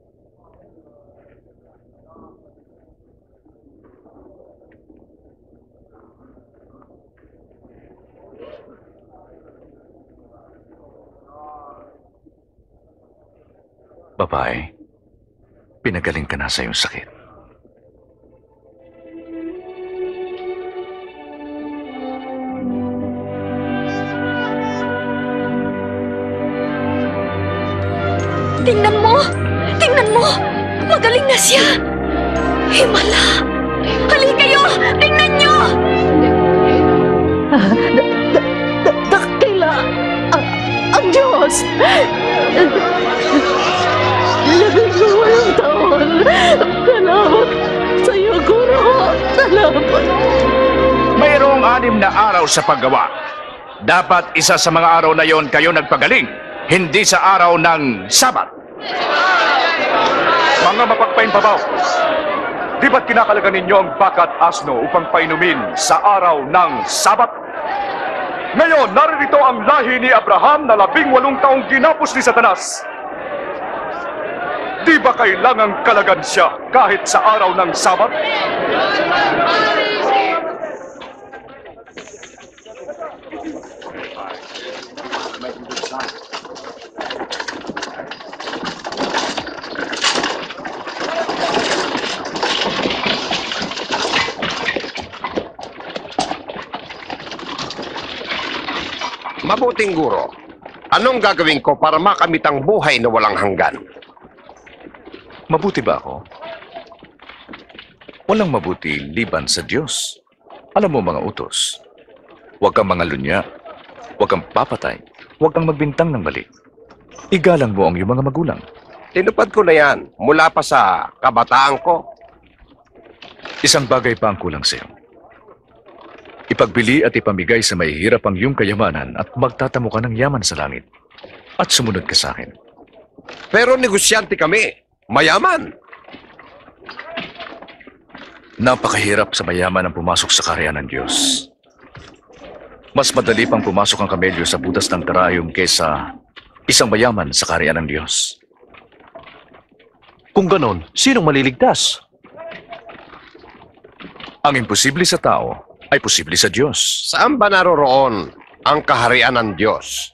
Babae, pinagaling ka na sa iyong sakit. Tingnan mo! Tingnan mo! Magaling na siya! Himala! Halika kayo! Tingnan niyo! Dakila! Ang Diyos! Walang taon. Salamat sa iyo, Guru. Salamat. Mayroong 6 na araw sa paggawa. Dapat isa sa mga araw na yon kayo nagpagaling, hindi sa araw ng Sabat. Mga mapagpain babaw, di ba't kinakalagan ninyo ang baka at asno upang painumin sa araw ng Sabat? Ngayon, naririto ang lahi ni Abraham na 18 taong ginapos ni Satanas. Di ba kailangang kalagan siya kahit sa araw ng Sabat? Mabuting guro, anong gagawin ko para makamit ang buhay na walang hanggan? Mabuti ba ako? Walang mabuti liban sa Diyos. Alam mo mga utos. Huwag kang mangalunya. Huwag kang papatay. Huwag kang magbintang ng mali. Igalang mo ang iyong mga magulang. Tinupad ko na yan mula pa sa kabataan ko. Isang bagay pa ang kulang sa iyo. Ipagbili at ipamigay sa mahihirap ang iyong kayamanan at magtatamo ka ng yaman sa langit. At sumunod ka sa akin. Pero negosyante kami. Mayaman! Napakahirap sa mayaman ang pumasok sa kaharian ng Diyos. Mas madali pang pumasok ang kamelyo sa butas ng karayom kaysa isang mayaman sa kaharian ng Diyos. Kung ganon, sinong maliligtas? Ang imposible sa tao ay posible sa Diyos. Saan ba naroroon ang kaharian ng Diyos?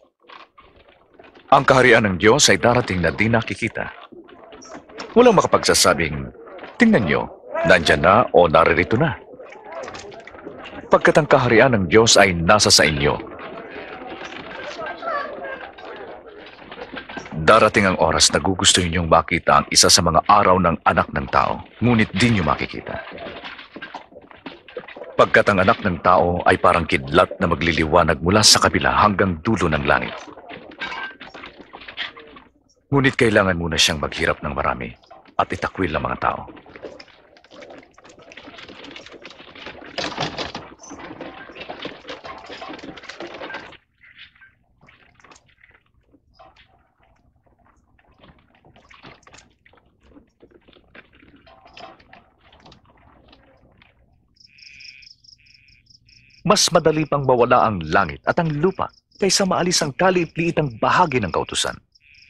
Ang kaharian ng Diyos ay darating na di nakikita. Walang makapagsasabing, tingnan nyo, nandyan na o naririto na. Pagkat ang kaharian ng Diyos ay nasa sa inyo. Darating ang oras na gugustuhin nyong makita ang isa sa mga araw ng anak ng tao, ngunit di nyo makikita. Pagkat ang anak ng tao ay parang kidlat na magliliwanag mula sa kabila hanggang dulo ng langit. Ngunit kailangan muna siyang maghirap ng marami at itakwil ng mga tao. mas madali pang mawala ang langit at ang lupa kaysa maalis ang kaliit-liitang bahagi ng kautusan.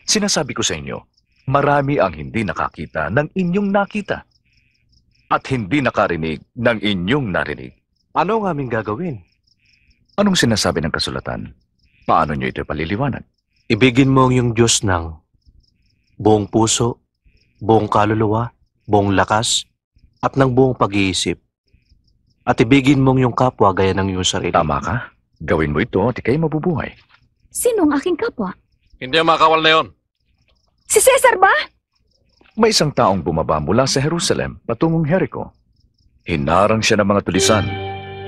Sinasabi ko sa inyo, marami ang hindi nakakita ng inyong nakita at hindi nakarinig ng inyong narinig. Ano ang aming gagawin? Anong sinasabi ng kasulatan? Paano nyo ito paliliwanag? Ibigin mo ang iyong Diyos ng buong puso, buong kaluluwa, buong lakas, at ng buong pag-iisip. At ibigin mo ang iyong kapwa gaya ng iyong sarili. Tama ka. Gawin mo ito at ikay mabubuhay. Sino ang aking kapwa? Hindi ang makawal na yon. Si Cesar ba? May isang taong bumaba mula sa Jerusalem patungong Jericho. Hinarang siya ng mga tulisan,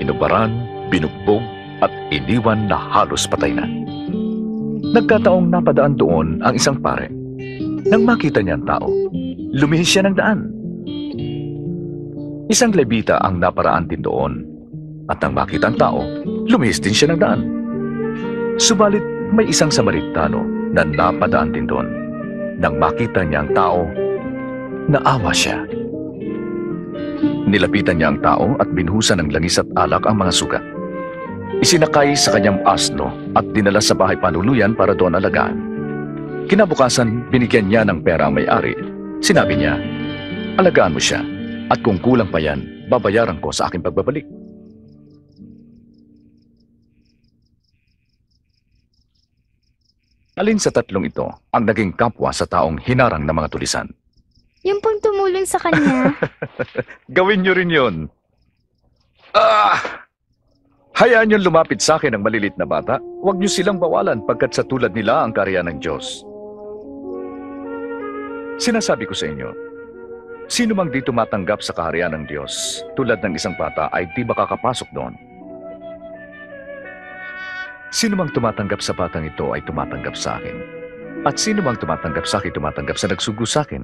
inubaran, binugbog, at iniwan na halos patay na. Nagkataong napadaan doon ang isang pare. Nang makita niya ang tao, lumihis siya ng daan. Isang Levita ang naparaan din doon, at nang makita ang tao, lumihis din siya ng daan. Subalit may isang Samaritano na napadaan din doon. Nang makita niya ang tao, naawa siya. Nilapitan niya ang tao at binuhusan ng langis at alak ang mga sugat. Isinakay sa kanyang asno at dinala sa bahay panuluyan para doon alagaan. Kinabukasan, binigyan niya ng pera ang may-ari. Sinabi niya, alagaan mo siya at kung kulang pa yan, babayaran ko sa aking pagbabalik. Alin sa tatlong ito ang naging kapwa sa taong hinarang ng mga tulisan? Yung pang tumulong sa kanya. Gawin niyo rin yun. Hayaan niyong lumapit sa akin ang malilit na bata. Huwag niyo silang bawalan pagkat sa tulad nila ang karya ng Diyos. Sinasabi ko sa inyo, sino mang di tumatanggap sa karya ng Diyos tulad ng isang bata ay di makakapasok doon. Sino mang tumatanggap sa batang ito ay tumatanggap sa akin. At sino mang tumatanggap sa akin, tumatanggap sa nagsugo sa akin.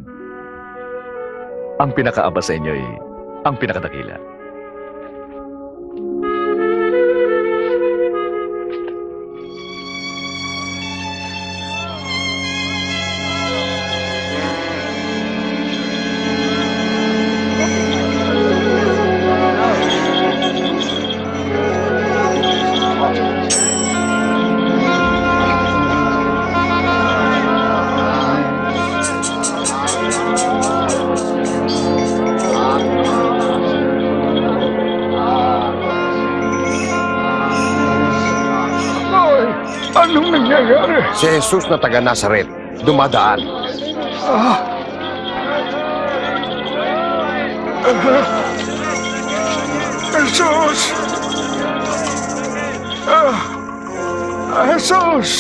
Ang pinakaaba sa inyo ay ang pinakadakila. Si Hesus na taga Nasaret, dumadaan. Hesus! Hesus!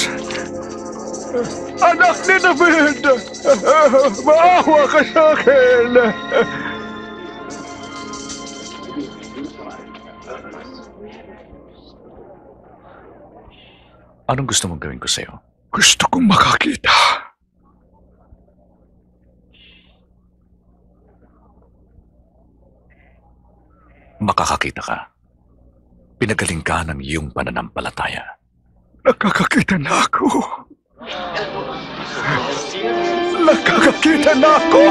Anak ni David! Maawa ka sa akin! Anong gusto mong gawin ko sa'yo? Gusto kong makakita. Makakakita ka. Pinagaling ka ng iyong pananampalataya. Nakakakita na ako. Nakakakita na ako.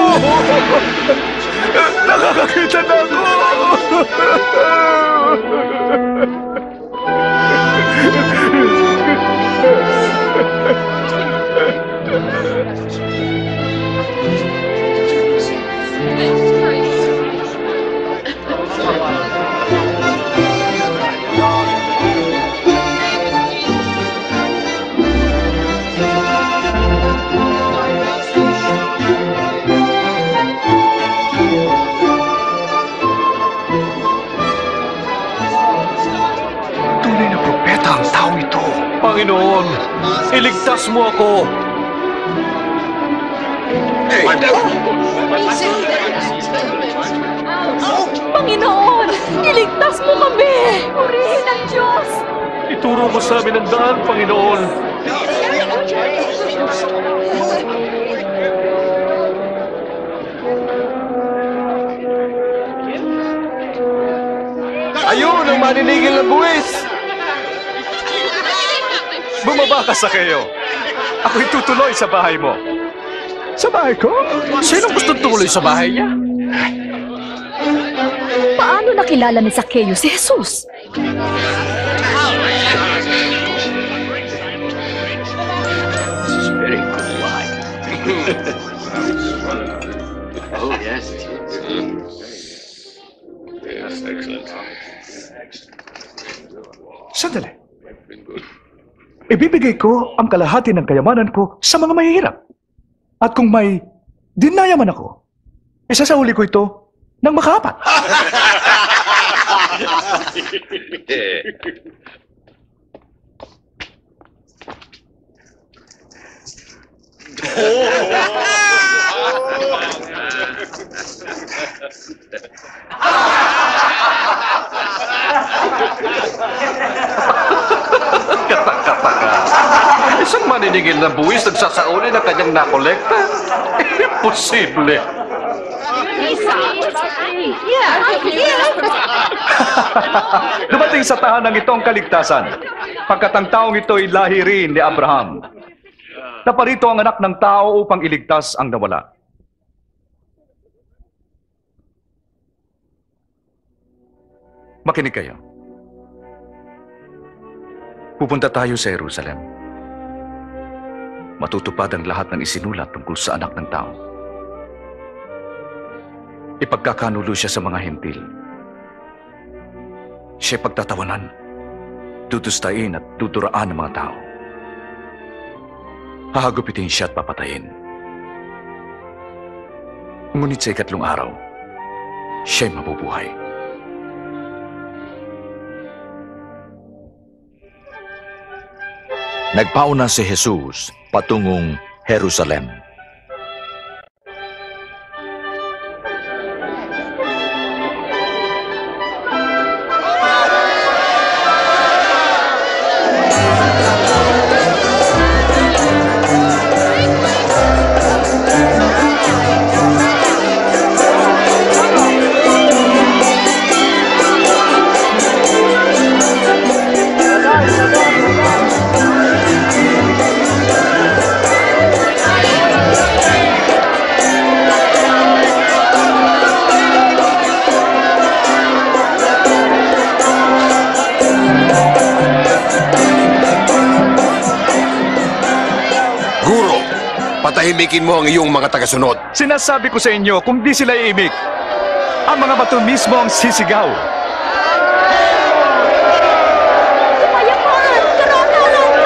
Nakakakita na ako. Tunay na propeta ang taong ito. Panginoon, iligtas mo ako. Panginoon, iligtas mo kami! Purihin ang Diyos! Ituro mo sa amin ang daan, Panginoon! Ayun ang maninigil na buwis! Bumaba ka sa kayo! Ako'y tutuloy sa bahay mo! Sa bahay ko? Sinong gusto tuloy sa bahay niya? Paano nakilala ni Zaqueo si Hesus? This is very good wine. Oh, yes. Yes, excellent. Sandali. Ibibigay ko ang kalahati ng kayamanan ko sa mga mahihirap. At kung may dinaya man ako, isasauli ko ito ng makaapat. Kapag-kapag isang maninigil na buwis nagsasauli na kanyang nakolekta? Imposible. Dumating sa tahanang ito ang kaligtasan, pagkat ang taong ito ay lahi rin ni Abraham. Naparito ang anak ng tao upang iligtas ang nawala. Makinig kayo. Pupunta tayo sa Jerusalem. Matutupad ang lahat ng isinulat tungkol sa anak ng tao. Ipagkakanulo siya sa mga hentil. Siya pagtatawanan, tutustain at tuturaan ng mga tao. Hahagupitin siya at papatayin. Ngunit sa ikatlong araw, siya'y mabubuhay. Nagpauna si Jesus patungong Jerusalem. Imikin mo ang iyong mga tagasunod. Sinasabi ko sa inyo, kung di sila iimik, ang mga bato mismo ang sisigaw. Kapayapaan! Karatalan!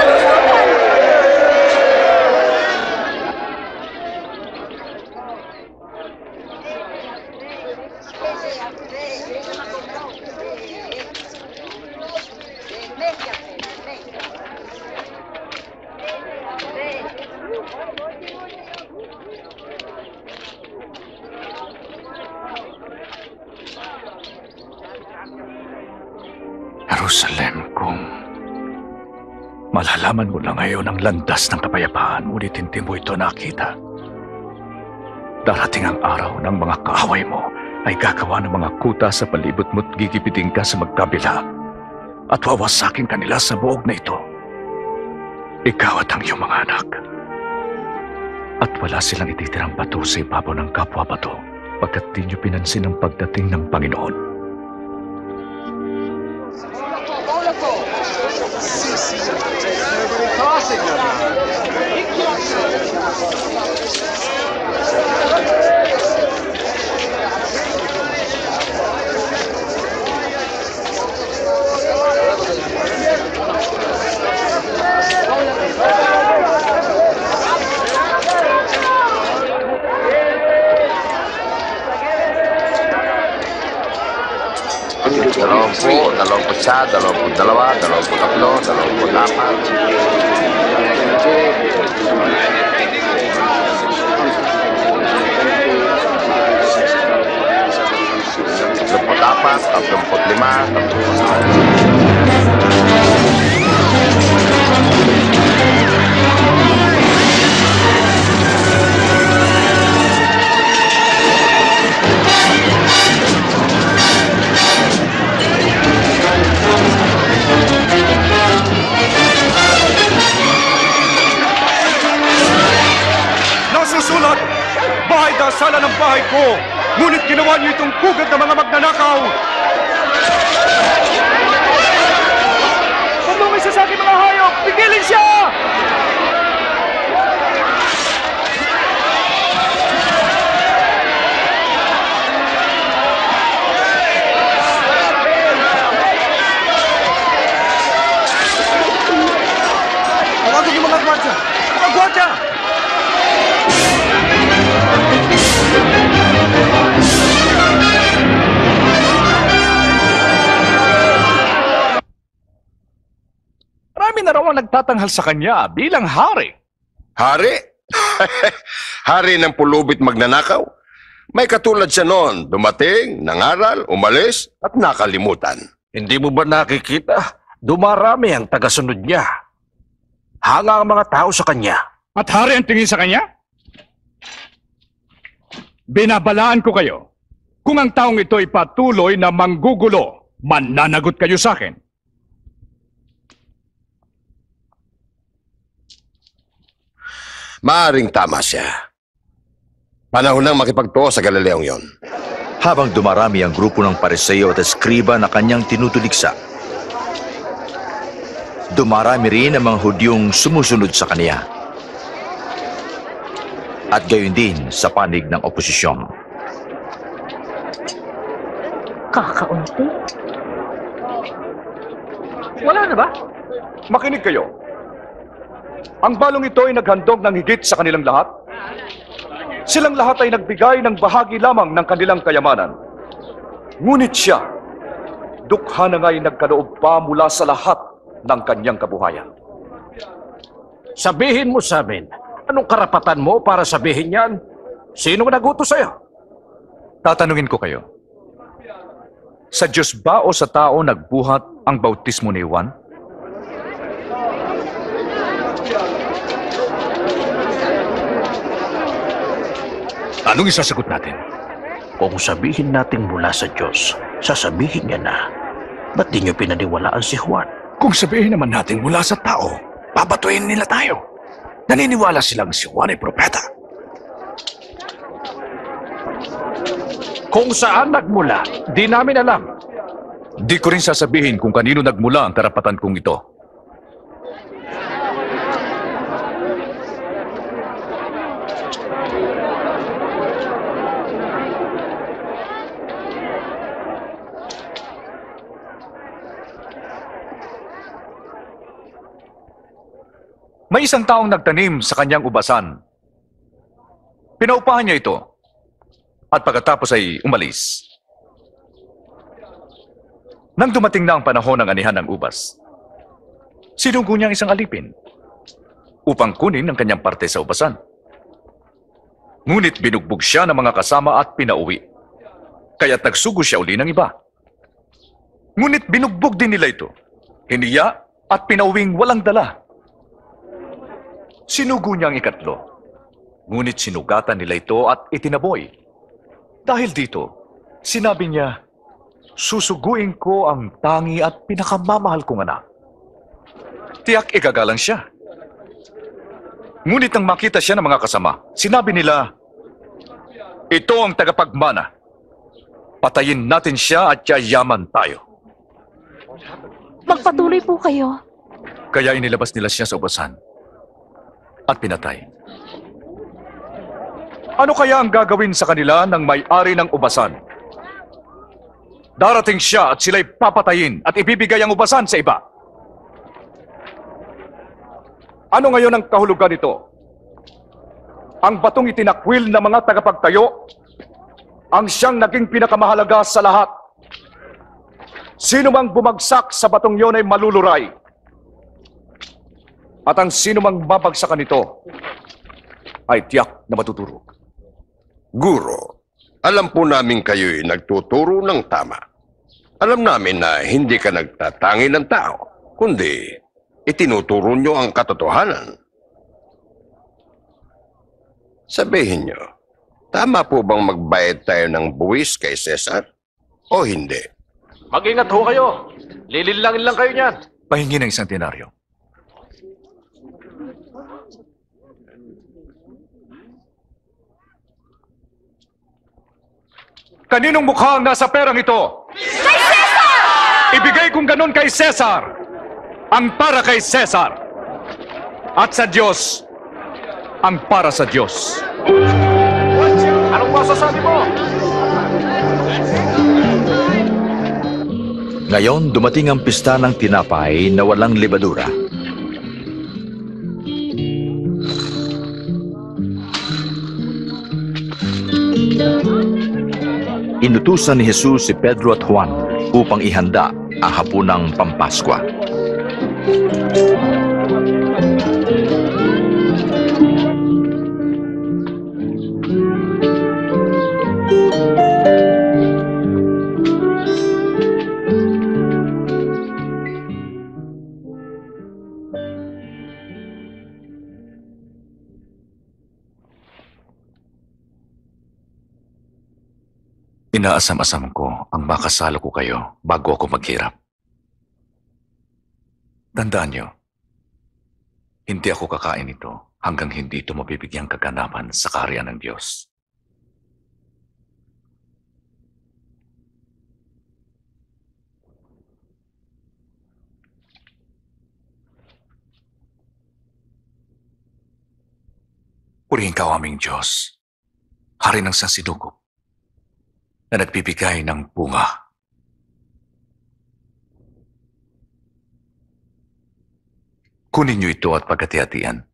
Kalusutan! Malalaman mo na ngayon ang landas ng kapayapaan, ngunit hindi mo ito nakita. Darating ang araw ng mga kaaway mo ay gagawa ng mga kuta sa palibot mo't gigipitin ka sa magkabila at wawasakin kanila sa buog na ito. Ikaw at ang iyong mga anak. At wala silang ititirang bato sa ibabaw ng kapwa bato pagkat di niyo pinansin ang pagdating ng Panginoon. Ngunit ginawa niyo itong pugad ng mga magnanakaw! sa ating mga hayop! Pigilin siya! Tawagin yung mga gwardya! Mga gwardya! Marami na raw ang nagtatanghal sa kanya bilang hari. Hari? Hari ng pulubit magnanakaw? May katulad siya noon, dumating, nangaral, umalis, at nakalimutan. Hindi mo ba nakikita? Dumarami ang tagasunod niya. Hanga ang mga tao sa kanya. At hari ang tingin sa kanya? Binabalaan ko kayo. Kung ang taong ito ay patuloy na manggugulo, mananagot kayo sa akin. Maaring tama siya. Panahon nang makipagtuo sa Galileong yon. Habang dumarami ang grupo ng pariseo at eskriba na kanyang tinutuligsa, dumarami rin ang mga Hudyong sumusunod sa kanya. At gayon din sa panig ng oposisyon. Kakaunti? Wala na ba? Makinig kayo. Ang balong ito ay naghandog ng higit sa kanilang lahat. Silang lahat ay nagbigay ng bahagi lamang ng kanilang kayamanan. Ngunit siya, dukha na nga'y nagkaloob pa mula sa lahat ng kanyang kabuhayan. Sabihin mo sa amin, anong karapatan mo para sabihin yan? Sino nag-utos sa'yo? Tatanungin ko kayo, sa Diyos ba o sa tao nagbuhat ang bautismo ni Juan? Anong isasagot natin? Kung sabihin natin mula sa Diyos, sasabihin niya na, ba't di niyo pinaniwalaan si Juan? Kung sabihin naman natin mula sa tao, babatuhin nila tayo. Naniniwala silang si Juan ay propeta. Kung saan nagmula, di namin alam. Di ko rin sasabihin kung kanino nagmula ang karapatan kong ito. May isang taong nagtanim sa kanyang ubasan. Pinaupahan niya ito at pagkatapos ay umalis. Nang dumating na ang panahon ng anihan ng ubas, sinunggo niya ang isang alipin upang kunin ang kanyang parte sa ubasan. Ngunit binugbog siya ng mga kasama at pinauwi, kaya't nagsugo siya uli ng iba. Ngunit binugbog din nila ito, hiniya at pinauwing walang dala. Sinugo niya ang ikatlo, ngunit sinugatan nila ito at itinaboy. Dahil dito, sinabi niya, susuguin ko ang tangi at pinakamamahal kong anak. Tiyak igagalang siya. Ngunit nang makita siya ng mga kasama, sinabi nila, ito ang tagapagmana. Patayin natin siya at yayaman tayo. Magpatuloy po kayo. Kaya inilabas nila siya sa ubasan at pinatay. Ano kaya ang gagawin sa kanila ng may-ari ng ubasan? Darating siya at sila'y papatayin at ibibigay ang ubasan sa iba. Ano ngayon ang kahulugan nito? Ang batong itinakwil ng mga tagapagtayo ang siyang naging pinakamahalaga sa lahat. Sino mang bumagsak sa batong yon ay maluluray. At ang sinumang babagsakan nito ay tiyak na matuturo. Guro, alam po namin kayo'y nagtuturo ng tama. Alam namin na hindi ka nagtatangi ng tao, kundi itinuturo nyo ang katotohanan. Sabihin nyo, tama po bang magbayad tayo ng buwis kay Cesar o hindi? Mag-ingat ho kayo. Lililangin lang kayo niyan. Pahingi ng isang denaryo. Kaninong mukha ang nasa perang ito? Kay Cesar! Ibigay kong ganun kay Cesar ang para kay Cesar, at sa Diyos ang para sa Diyos. Anong masasabi mo? Ngayon, dumating ang pista ng tinapay na walang libadura. Inutusan ni Jesus si Pedro at Juan upang ihanda ang hapunang Pampaskwa. Inaasam-asam ko ang makasalo ko kayo bago ako maghirap. Tandaan nyo, hindi ako kakain ito hanggang hindi ito mabibigyang kaganapan sa kaharian ng Diyos. Purihin ka, aming Diyos, hari ng sansidugo, na nagbibigay ng bunga. Kunin niyo ito at pagkatihatian.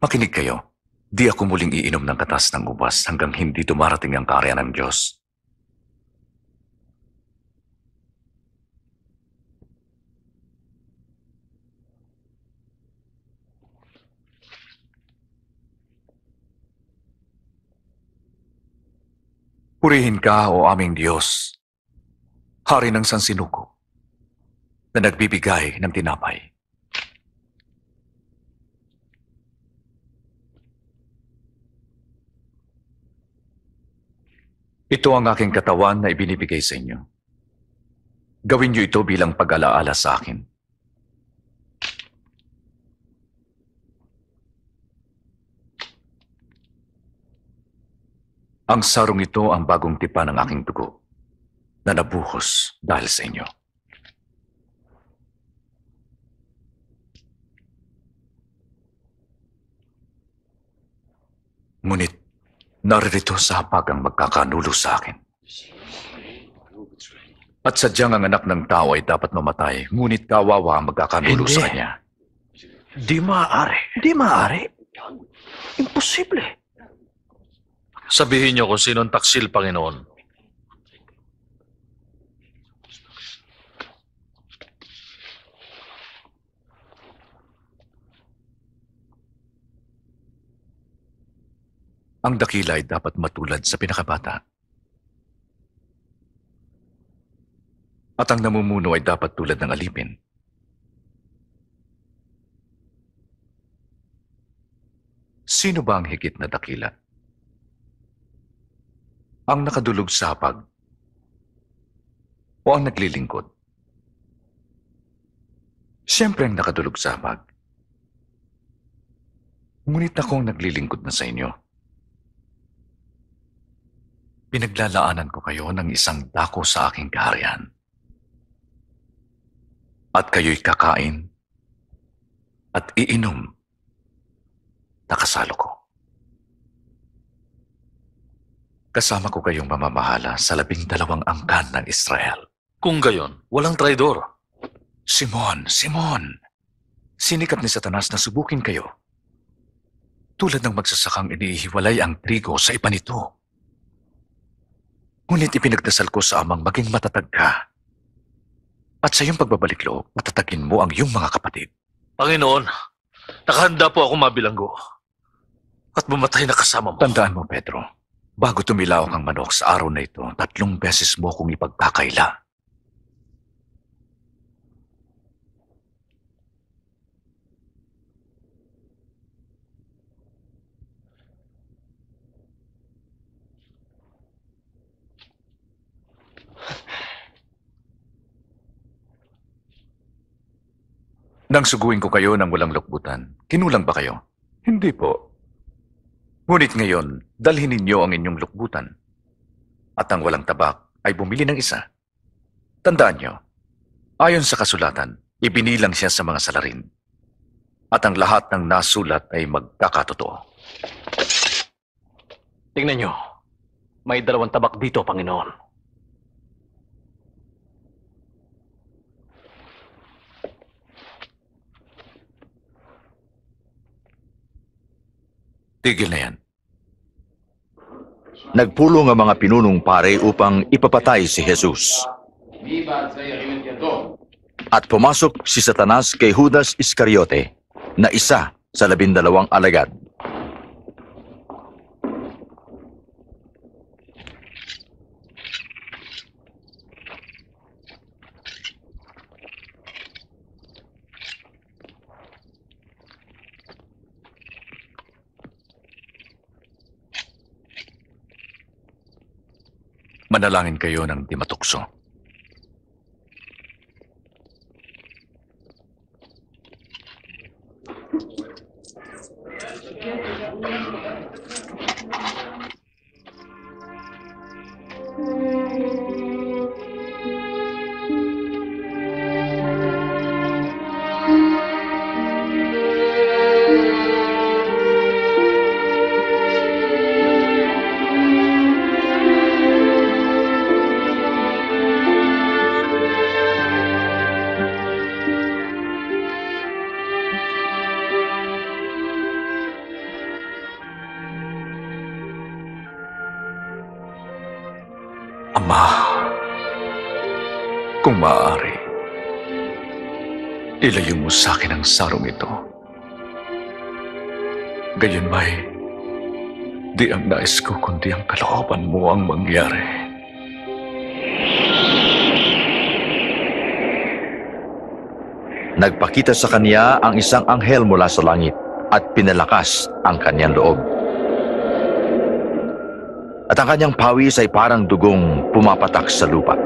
Makinig kayo. Di ako muling iinom ng katas ng ubas hanggang hindi dumarating ang kaharian ng Diyos. Purihin ka, o aming Diyos, hari ng sansinuko, na nagbibigay ng tinapay. Ito ang aking katawan na ibinibigay sa inyo. Gawin niyo ito bilang pag-alaala sa akin. Ang sarong ito ang bagong tipan ng aking dugo na nabuhos dahil sa inyo. Ngunit naririto sa hapag ang magkakanulo sa akin. At sadyang ang anak ng tao ay dapat mamatay, ngunit kawawa ang magkakanulo sa kanya. Di maaari. Di maaari. Imposible. Sabihin niyo kung sino ang taksil, Panginoon. Ang dakila ay dapat matulad sa pinakabata. At ang namumuno ay dapat tulad ng alipin. Sino ba ang higit na dakila? Ang nakadulog sa hapag o ang naglilingkod? Siyempre ang nakadulog sa hapag. Ngunit akong naglilingkod na sa inyo. Pinaglalaanan ko kayo ng isang dako sa aking kaharian. At kayo'y kakain at iinom na kasalo ko. Kasama ko kayong mamamahala sa 12 angkan ng Israel. Kung gayon, walang traidor. Simon, Simon! Sinikap ni Satanas na subukin kayo. Tulad ng magsasakang inihiwalay ang trigo sa ipanito. Ngunit ipinagdasal ko sa amang maging matatag ka. At sa iyong pagbabalik loob, matatagin mo ang iyong mga kapatid. Panginoon, nakahanda po ako mabilanggo at bumatay na kasama mo. Tandaan mo, Pedro. Bago tumilawak ang manok sa araw na ito, 3 beses mo kong ipagkakaila. Nang suguin ko kayo ng walang lukbutan, kinulang ba kayo? Hindi po. Ngunit ngayon, dalhin ninyo ang inyong lukbutan. At ang walang tabak ay bumili ng isa. Tandaan nyo, ayon sa kasulatan, Ibinilang siya sa mga salarin. At ang lahat ng nasulat ay magkakatotoo. Tingnan nyo. May dalawang tabak dito, Panginoon. Tigil na yan. Nagpulong ang mga pinunong pare upang ipapatay si Jesus. At pumasok si Satanas kay Judas Iscariote, na isa sa 12 alagad. Manalangin kayo ng di matukso. Ilayo mo sa akin ang sarong ito. Gayunmay, di ang nais ko kundi ang kalooban mo ang mangyari. Nagpakita sa kanya ang isang anghel mula sa langit at pinalakas ang kanyang loob. At ang kanyang pawis ay parang dugong pumapatak sa lupa.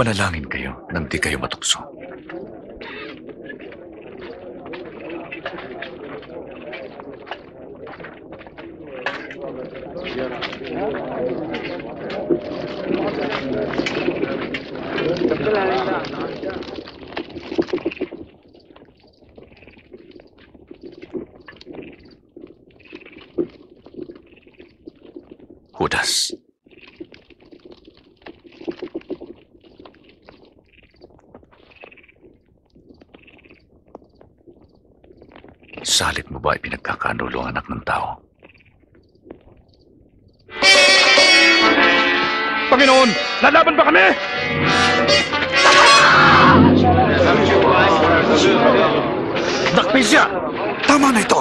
Manalangin kayo nang di kayo matukso. Judas. Salit mo ba ipinagkakanulo ang anak ng tao? Panginoon, lalaban ba kami? Dakpis siya! Tama na ito!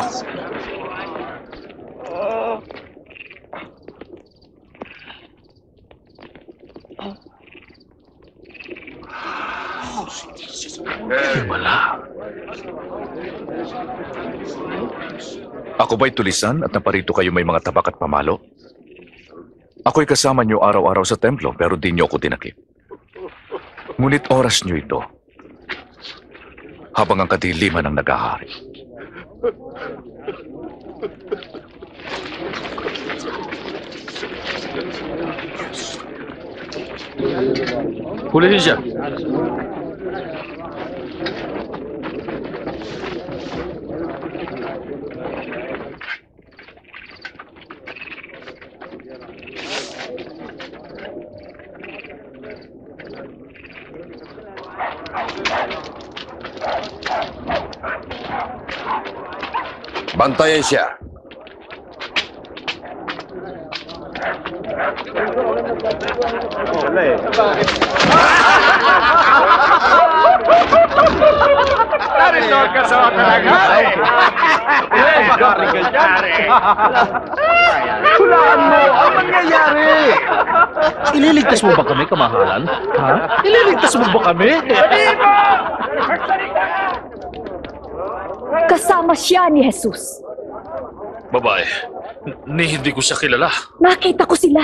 Ako ba'y tulisan at naparito kayo may mga tabak at pamalo? Ako'y kasama niyo araw-araw sa templo pero di niyo ako dinakip. Ngunit oras niyo ito habang ang kadiliman ang nagahari. Hulihin siya! Bantayan siya. Tari, Pastor ka sa talaga. Eh, nangyayari. Hulaan mo, ang nangyayari. Ililigtas mo ba kami, kamahalan? Ha? Ililigtas mo ba kami? Sabihin mo! Kasama siya ni Jesus. Babae, hindi ko siya kilala. Nakita ko sila.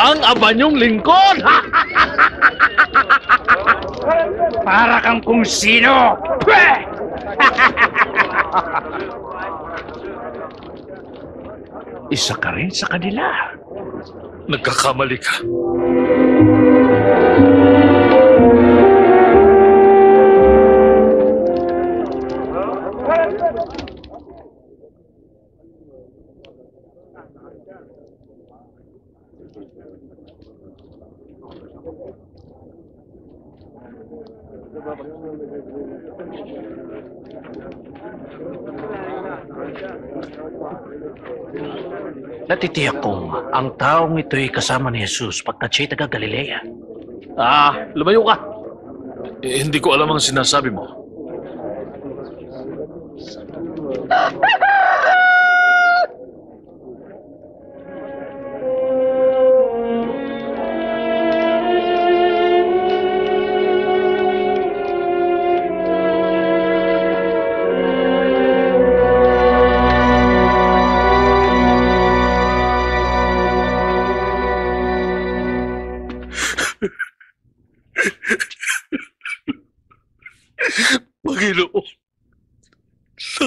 Ang abanyong lingkod! Para kang kung sino! Isa ka rin sa kanila. Nagkakamali ka. Natitiyak kong ang taong ito'y kasama ni Jesus pagkat siya'y taga Galilea. Lumayo ka! Hindi ko alam ang sinasabi mo.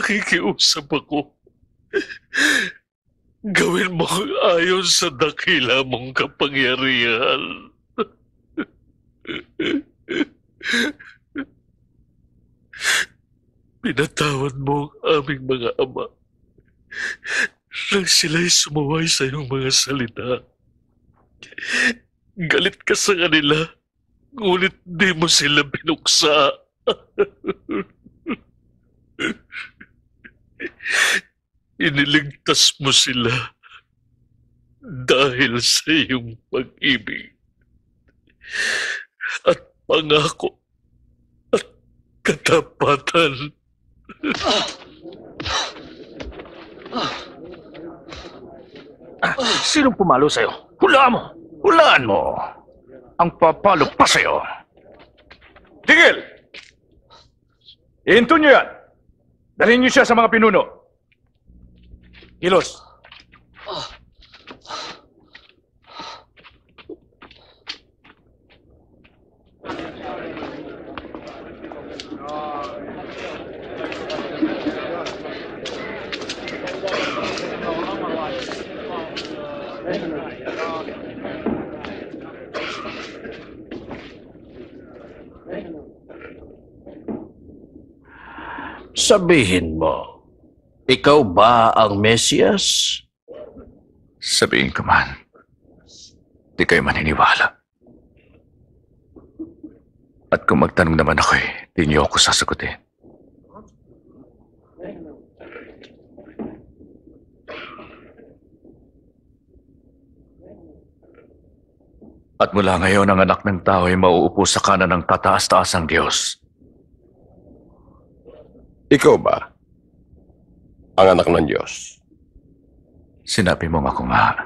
Nakikiusap ako. Gawin mo ayon sa dakila mong kapangyarihan. Pinatawad mo ang aming mga ama nang sila'y sumaway sa iyong mga salita. Galit ka sa kanila, ngunit di mo sila binuksa. Iniligtas mo sila dahil sa iyong pag-ibig at pangako at katapatan. Sinong pumalo sa'yo? Hulaan mo! Hulaan mo! Ang papalo pa sa'yo! Tigil! Ihinto niyo yan! Dalhin niyo siya sa mga pinuno. Hilos. Sabihin mo, ikaw ba ang Mesias? Sabihin ka man, di kayo maniniwala. At kung magtanong naman ako, di niyo ako sasagutin. At mula ngayon, ang anak ng tao ay mauupo sa kanan ng kataas-taasang Diyos. Ikaw ba ang anak ng Diyos? Sinabi mo ako nga.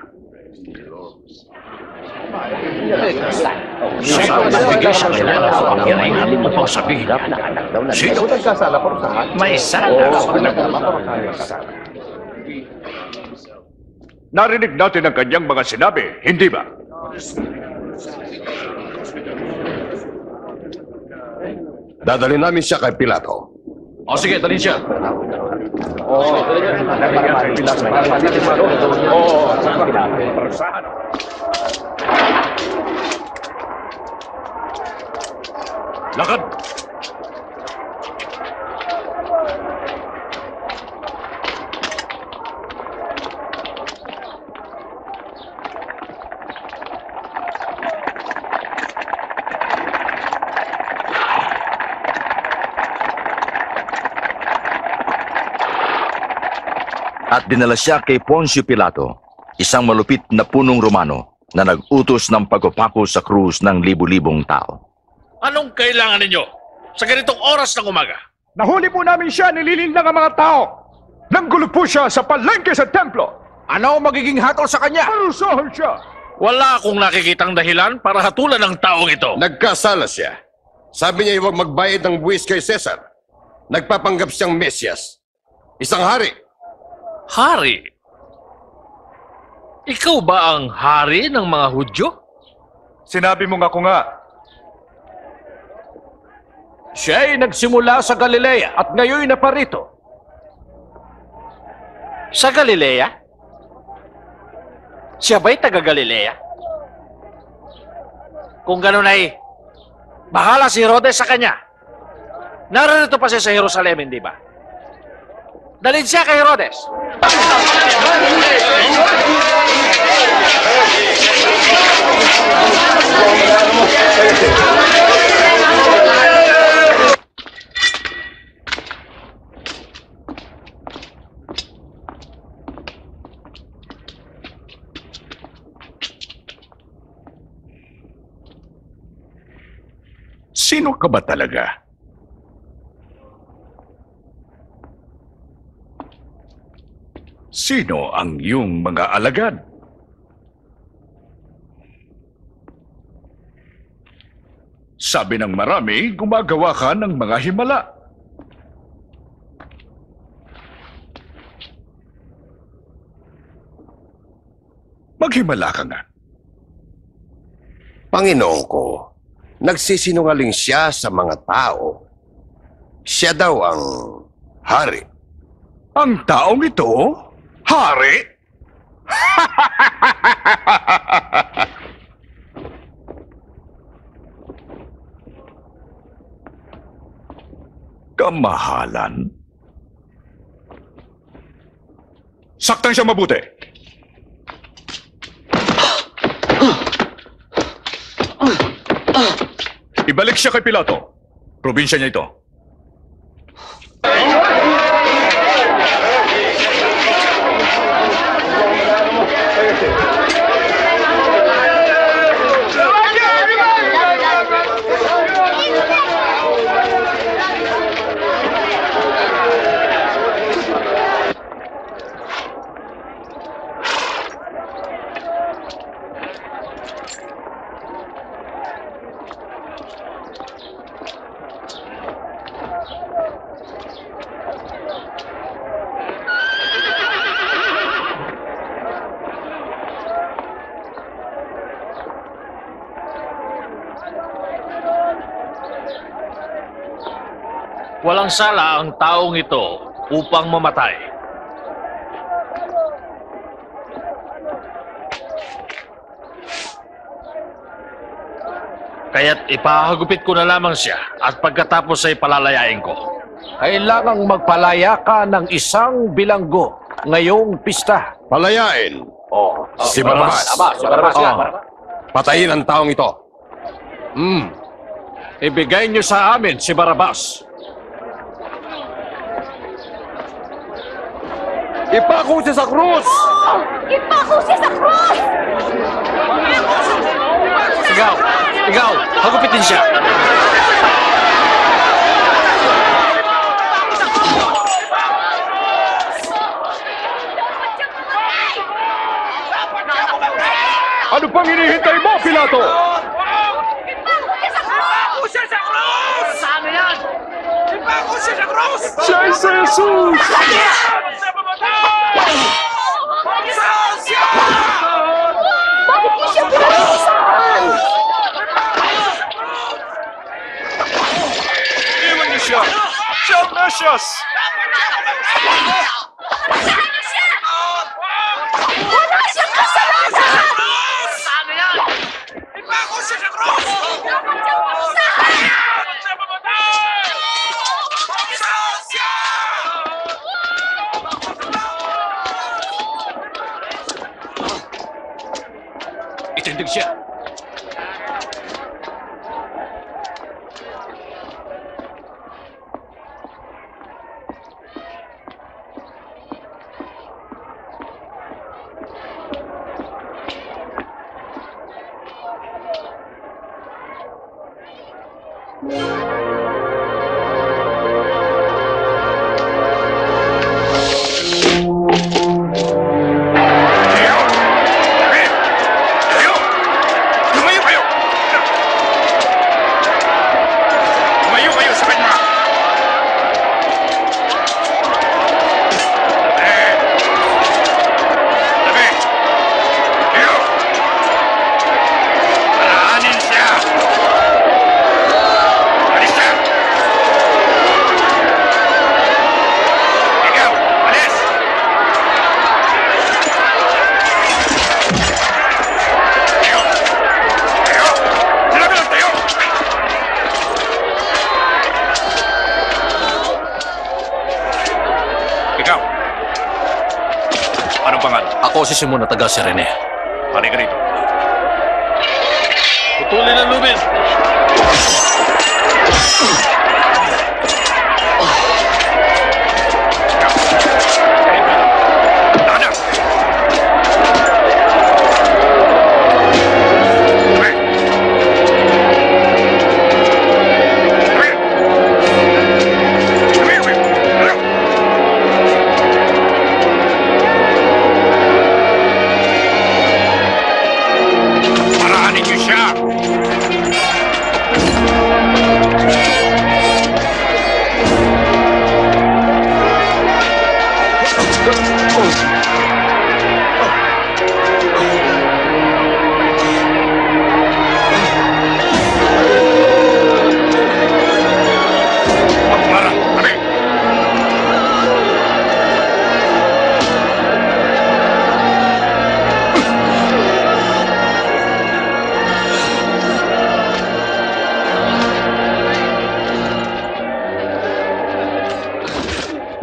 Narinig natin ang kanyang mga sinabi, hindi ba? Dadalhin namin siya kay Pilato. O sige, dalhin siya. Lakad! at dinala siya kay Poncio Pilato, isang malupit na punong Romano na nag-utos ng pagpapako sa krus ng libu-libong tao. Anong kailangan ninyo sa ganitong oras ng umaga? Nahuli po namin siya, nililindang ang mga tao. Nanggulo po siya sa palengke sa templo. Ano magiging hatol sa kanya? Parusahan siya. Wala akong nakikitang dahilan para hatulan ang taong ito. Nagkasala siya. Sabi niya huwag magbayad ng buwis kay Cesar. Nagpapanggap siyang Mesias. Isang hari. Hari? Ikaw ba ang hari ng mga Hudyo? Sinabi mo nga ko nga. Siya ay nagsimula sa Galilea at ngayon na parito. Sa Galilea? Siya ba'y taga-Galilea? Kung ganun ay, bahala si Herodes sa kanya. Narito pa siya sa Jerusalem, hindi ba? Dalhin siya kay Herodes. Sino ka ba talaga? Sino ang iyong mga alagad? Sabi ng marami, gumagawa ka ng mga himala. Maghimala ka nga. Panginoon ko, nagsisinungaling siya sa mga tao. Siya daw ang hari. Ang taong ito? Hari? Kamahalan? Saktan siya mabuti. Ibalik siya kay Pilato. Probinsya niya ito. Walang sala ang taong ito upang mamatay. Kaya't ipahagupit ko na lamang siya at pagkatapos ay palalayain ko. Kailangang magpalaya ka ng isang bilanggo ngayong pista. Palayain? Oo. Si Barabas. Patayin ang taong ito. Ibigay niyo sa amin si Barabas. Ipako siya sa krus! Oo! Ipako siya sa krus! Sigaw! Sigaw! Hagupitin siya! Ano pang hinihintay mo, Pilato? Ipako siya sa krus! Ipako siya sa krus! Saan na yan? Ipako siya sa krus! Siya ay si Jesus! Bakit niya siya pinag-iisaan? Iwan niyo siya! Siya ang Mesias! Wala siyang kasalanan! Saan yan? Ipako siya sa krus! Dapat siyang parusahan! Tindig siya. Ako si Simon na taga Sirene. Pari ka rito. Putulin ang lubid!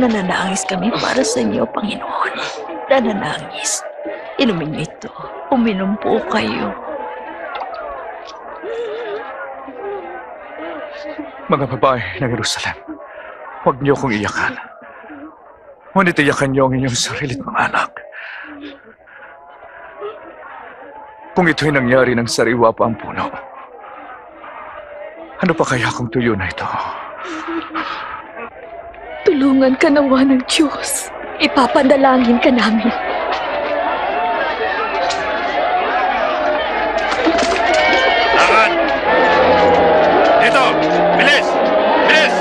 Nananangis kami para sa inyo, Panginoon. Nananangis. Inumin niyo ito. Uminom po kayo. Mga babae ng Jerusalem, huwag niyo akong iyakan. Ngunit iyakan niyo ang inyong sarili ng anak. Kung ito'y nangyari ng sariwa pa ang puno, ano pa kaya kung tuyo na ito? Tulungan ka nawa ng Diyos. Ipapadalangin ka namin. Lakan! Dito! Bilis! Bilis!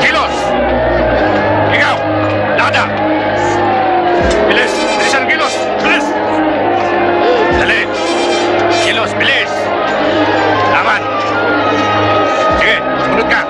Kilos! Ikaw! Lada! Bilis! Bilis ang kilos! Bilis! Dali! Kilos! Bilis! Lakan! Sige! Sunod ka!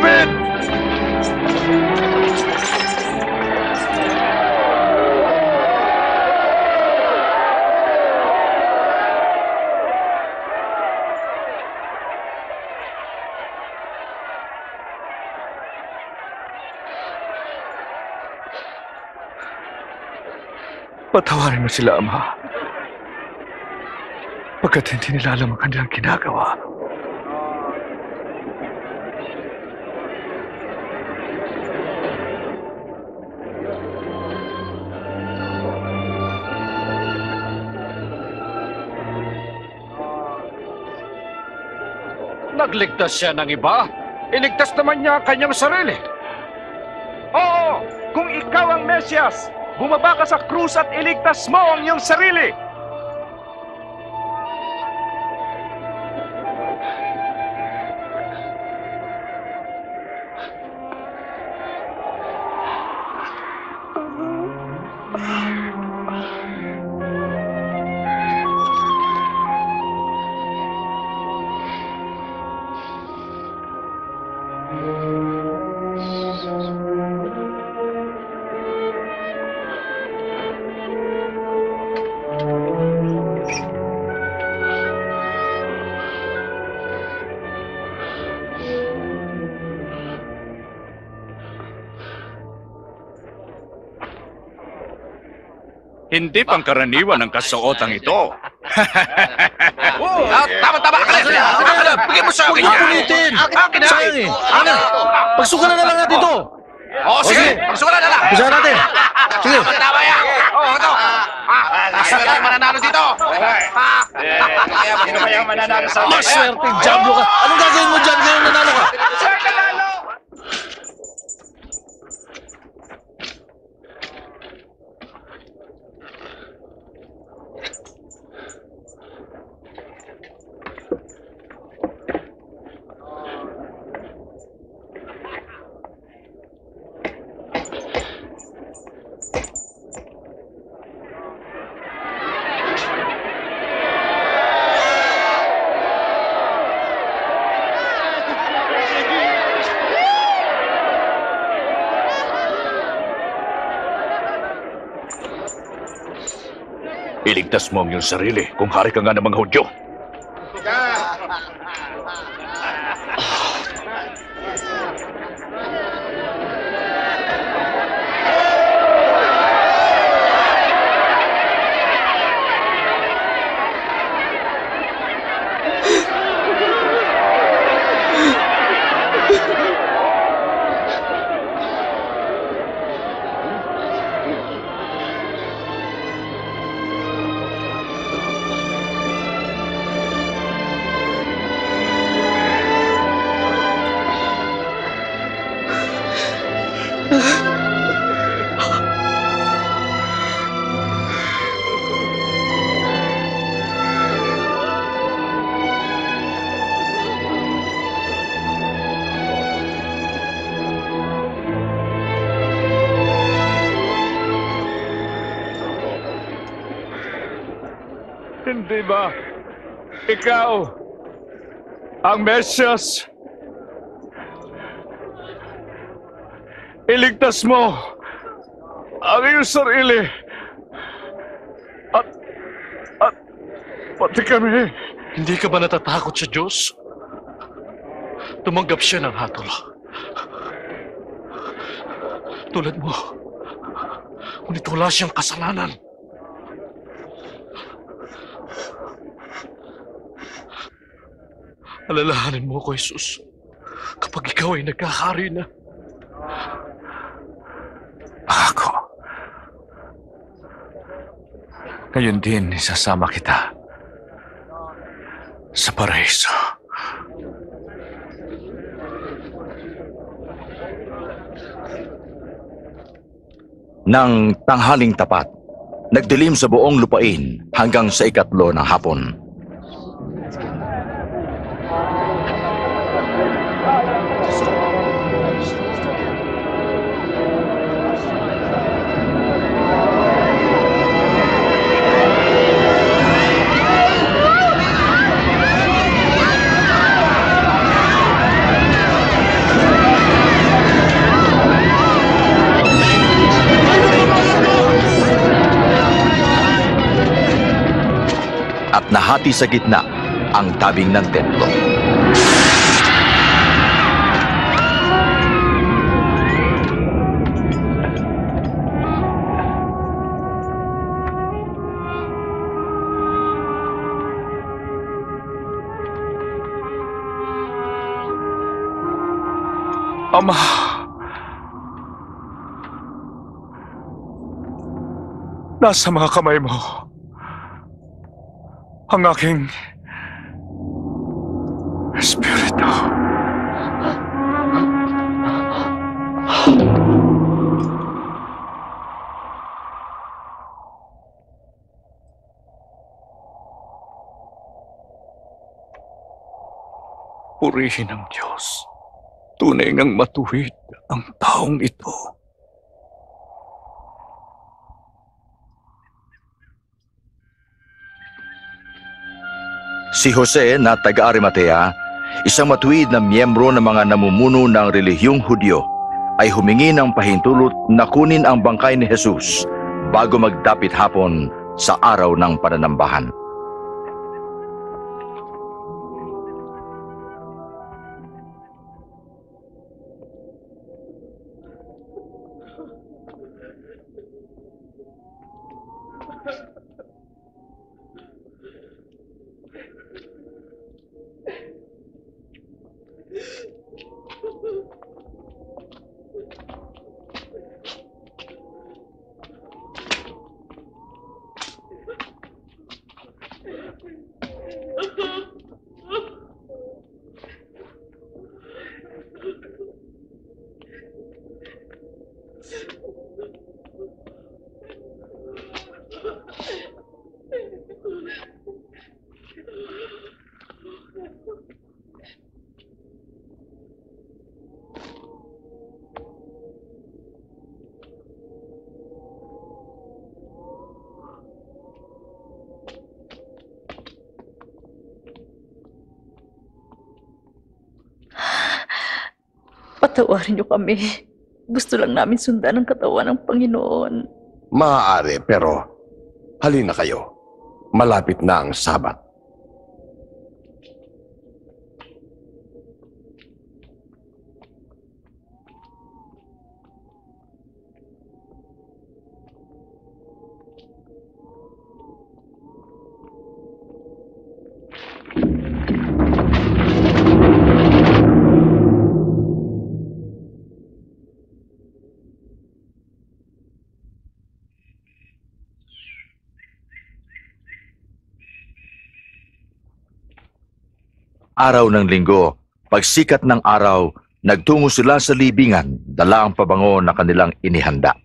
Move it! Patawarin mo sila, Ama. Pagkat hindi nila alam ang kanilang ginagawa. Nagligtas siya ng iba, iligtas naman niya ang kanyang sarili. Oo! Kung ikaw ang Mesias, bumaba ka sa krus at iligtas mo ang iyong sarili. Hindi pangkaraniwan ang kasuotang ito. Tama-tama! Bigyan mo sa akin! Huwag punitin! Akin sa akin! Ana! Pagsukalan na lang natin ito! Oo, sige! Pagsukalan na lang! Pagsukalan natin! Sige! Tama yan! Oo, ito! Maswerte ang mananalo dito! Maswerte! Diablo ka! Anong gagawin mo dyan ngayon nanalo ka? Iligtas mo ang iyong sarili kung hari ka nga ng mga Hudyo. Diba? Ikaw, ang Mesias, iligtas mo ang iyong sarili at pati kami. Hindi ka ba natatakot sa Diyos? Tumanggap siya ng hatol. Tulad mo, ngunit wala siyang kasalanan. Alalahanin mo ko, Jesus, kapag ikaw ay nagkakari na. Ako. Ngayon din, isasama kita sa paraiso. Nang tanghaling tapat, nagdilim sa buong lupain hanggang sa 3 ng hapon. at nahati sa gitna ang tabing ng templo. Ama, nasa mga kamay mo ang aking espiritu. Purihin ang Diyos. Tunay ngang matuwid ang taong ito. Si Jose na taga-Arimatea, isang matuwid na miyembro ng mga namumuno ng relihiyong Hudyo, ay humingi ng pahintulot na kunin ang bangkay ni Jesus bago magdapit hapon sa araw ng pananambahan. Patawarin niyo kami. Gusto lang namin sundan ang katawan ng Panginoon. Maaari, pero halina kayo. Malapit na ang Sabat. Araw ng linggo, pagsikat ng araw, nagtungo sila sa libingan, dala ang pabango na kanilang inihanda.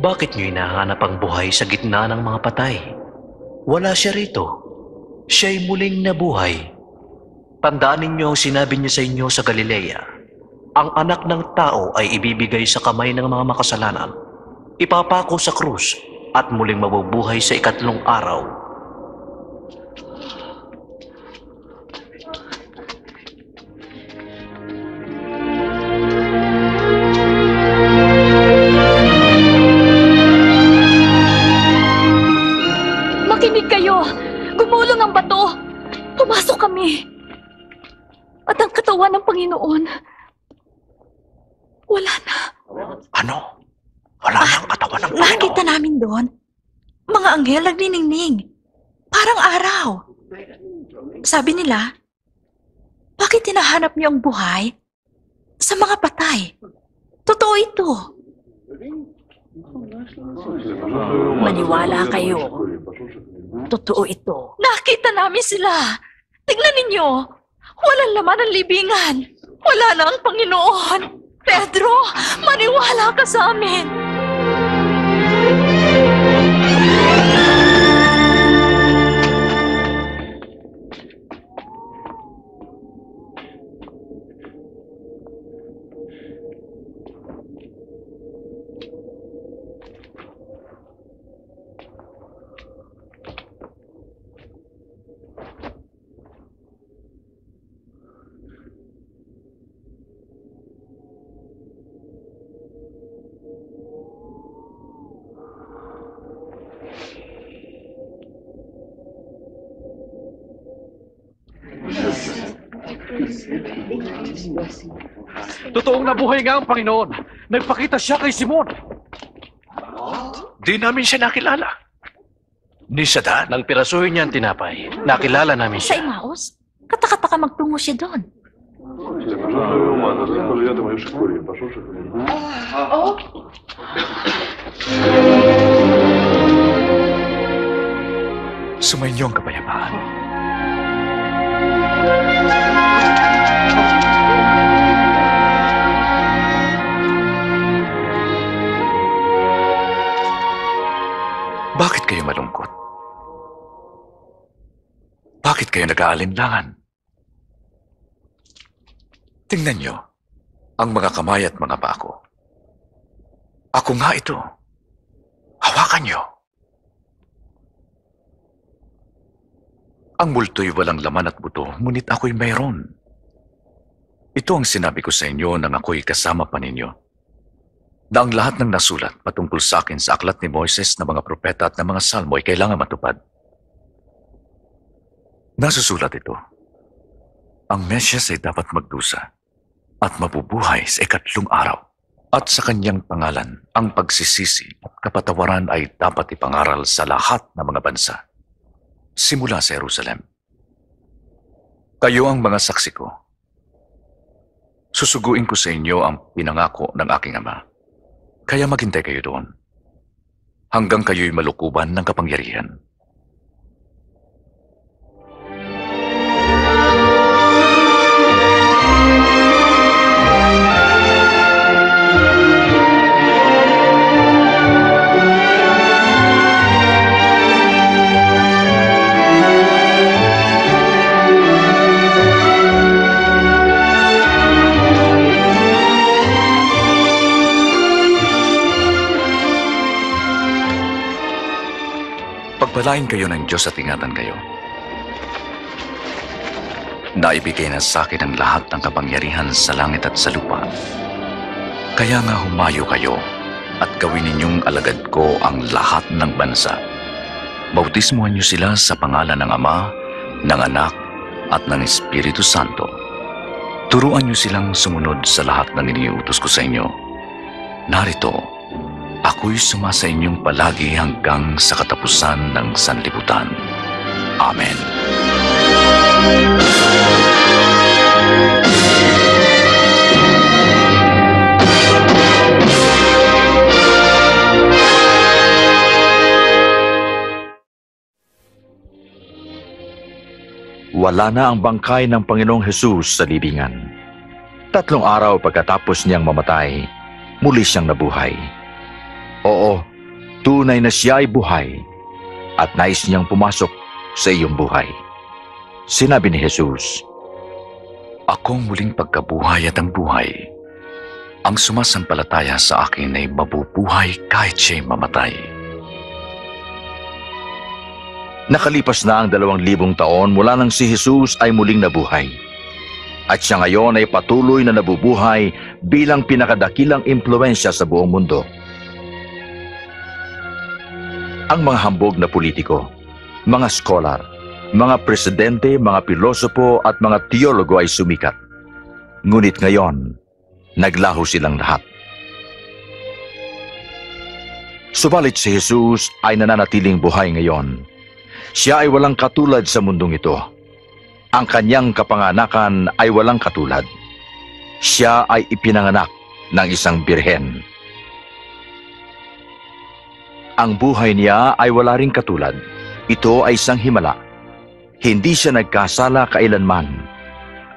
Bakit niyo hinahanap ang buhay sa gitna ng mga patay? Wala siya rito. Siya'y muling nabuhay. Tandaan ninyo ang sinabi niya sa inyo sa Galilea. Ang anak ng tao ay ibibigay sa kamay ng mga makasalanan. Ipapako sa krus at muling mabubuhay sa ikatlong araw. Ng Panginoon. Wala na. Ano? Wala na ang katawan ng Panginoon. Nakita namin doon. Mga anghel nagniningning. Parang araw. Sabi nila, bakit hinahanap niyo ang buhay sa mga patay? Totoo ito. Maniwala kayo. Totoo ito. Nakita namin sila. Tingnan ninyo. Walang laman ang libingan. Wala na ang Panginoon. Pedro, maniwala ka sa amin. Totoong nabuhay nga ang Panginoon. Nagpakita siya kay Simon. Di namin siya nakilala. Ni Satan. Nang pirasuhin niya ang tinapay, nakilala namin siya. Sa Emmaus, katakataka magtungo siya doon. Oh. Sumainyo ang kapayapaan. Bakit kayo malungkot? Bakit kayo nag-aalinlangan? Tingnan nyo ang mga kamay at mga paa ko. Ako nga ito. Hawakan nyo. Ang multo'y walang laman at buto, ngunit ako'y mayroon. Ito ang sinabi ko sa inyo nang ako'y kasama pa ninyo. Na ang lahat ng nasulat patungkol sa akin sa aklat ni Moises na mga propeta at ng mga salmo ay kailangan matupad. Nasusulat ito. Ang Mesias ay dapat magdusa at mabubuhay sa 3 araw. At sa kanyang pangalan, ang pagsisisi at kapatawaran ay dapat ipangaral sa lahat ng mga bansa. Simula sa Jerusalem. Kayo ang mga saksi ko. Susuguin ko sa inyo ang pinangako ng aking Ama. Kaya maghintay kayo doon, hanggang kayo'y malukuban ng kapangyarihan. Pagpalain kayo ng Diyos at ingatan kayo. Naibigay na sa akin ang lahat ng kapangyarihan sa langit at sa lupa. Kaya nga humayo kayo at gawin ninyong alagad ko ang lahat ng bansa. Bautismuhan niyo sila sa pangalan ng Ama, ng Anak, at ng Espiritu Santo. Turuan niyo silang sumunod sa lahat ng iniutos ko sa inyo. Narito, ako'y sumasa inyong palagi hanggang sa katapusan ng sanlibutan. Amen. Wala na ang bangkay ng Panginoong Hesus sa libingan. 3 araw pagkatapos niyang mamatay, muli siyang nabuhay. Oo, tunay na siya ay buhay at nais niyang pumasok sa iyong buhay. Sinabi ni Hesus, "Akong muling pagkabuhay at ang buhay. Ang sumasampalataya sa akin ay mabubuhay kahit siya'y mamatay." Nakalipas na ang 2,000 taon mula nang si Hesus ay muling nabuhay. At siya ngayon ay patuloy na nabubuhay bilang pinakadakilang impluwensya sa buong mundo. Ang mga hambog na politiko, mga scholar, mga presidente, mga pilosopo at mga teologo ay sumikat. Ngunit ngayon, naglaho silang lahat. Subalit si Hesus ay nananatiling buhay ngayon. Siya ay walang katulad sa mundong ito. Ang kanyang kapanganakan ay walang katulad. Siya ay ipinanganak ng isang birhen. Ang buhay niya ay wala ring katulad. Ito ay isang himala. Hindi siya nagkasala kailanman.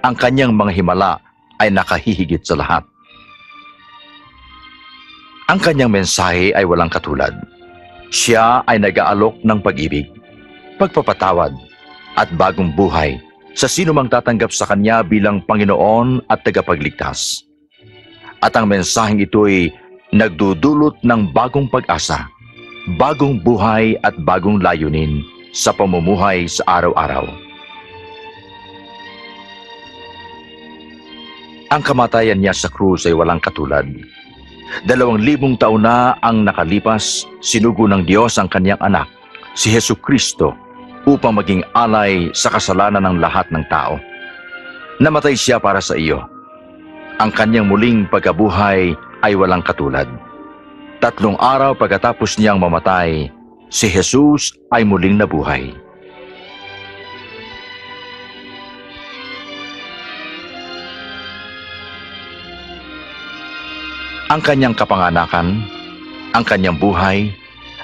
Ang kanyang mga himala ay nakahihigit sa lahat. Ang kanyang mensahe ay walang katulad. Siya ay nag-aalok ng pag-ibig, pagpapatawad, at bagong buhay sa sinumang tatanggap sa kanya bilang Panginoon at tagapagligtas. At ang mensaheng ito'y nagdudulot ng bagong pag-asa, bagong buhay at bagong layunin sa pamumuhay sa araw-araw. Ang kamatayan niya sa krus ay walang katulad. 2,000 taon na ang nakalipas, sinugo ng Diyos ang kanyang anak, si Hesus Kristo, upang maging alay sa kasalanan ng lahat ng tao. Namatay siya para sa iyo. Ang kanyang muling pagkabuhay ay walang katulad. 3 araw pagkatapos niyang mamatay, si Jesus ay muling nabuhay. Ang kanyang kapanganakan, ang kanyang buhay,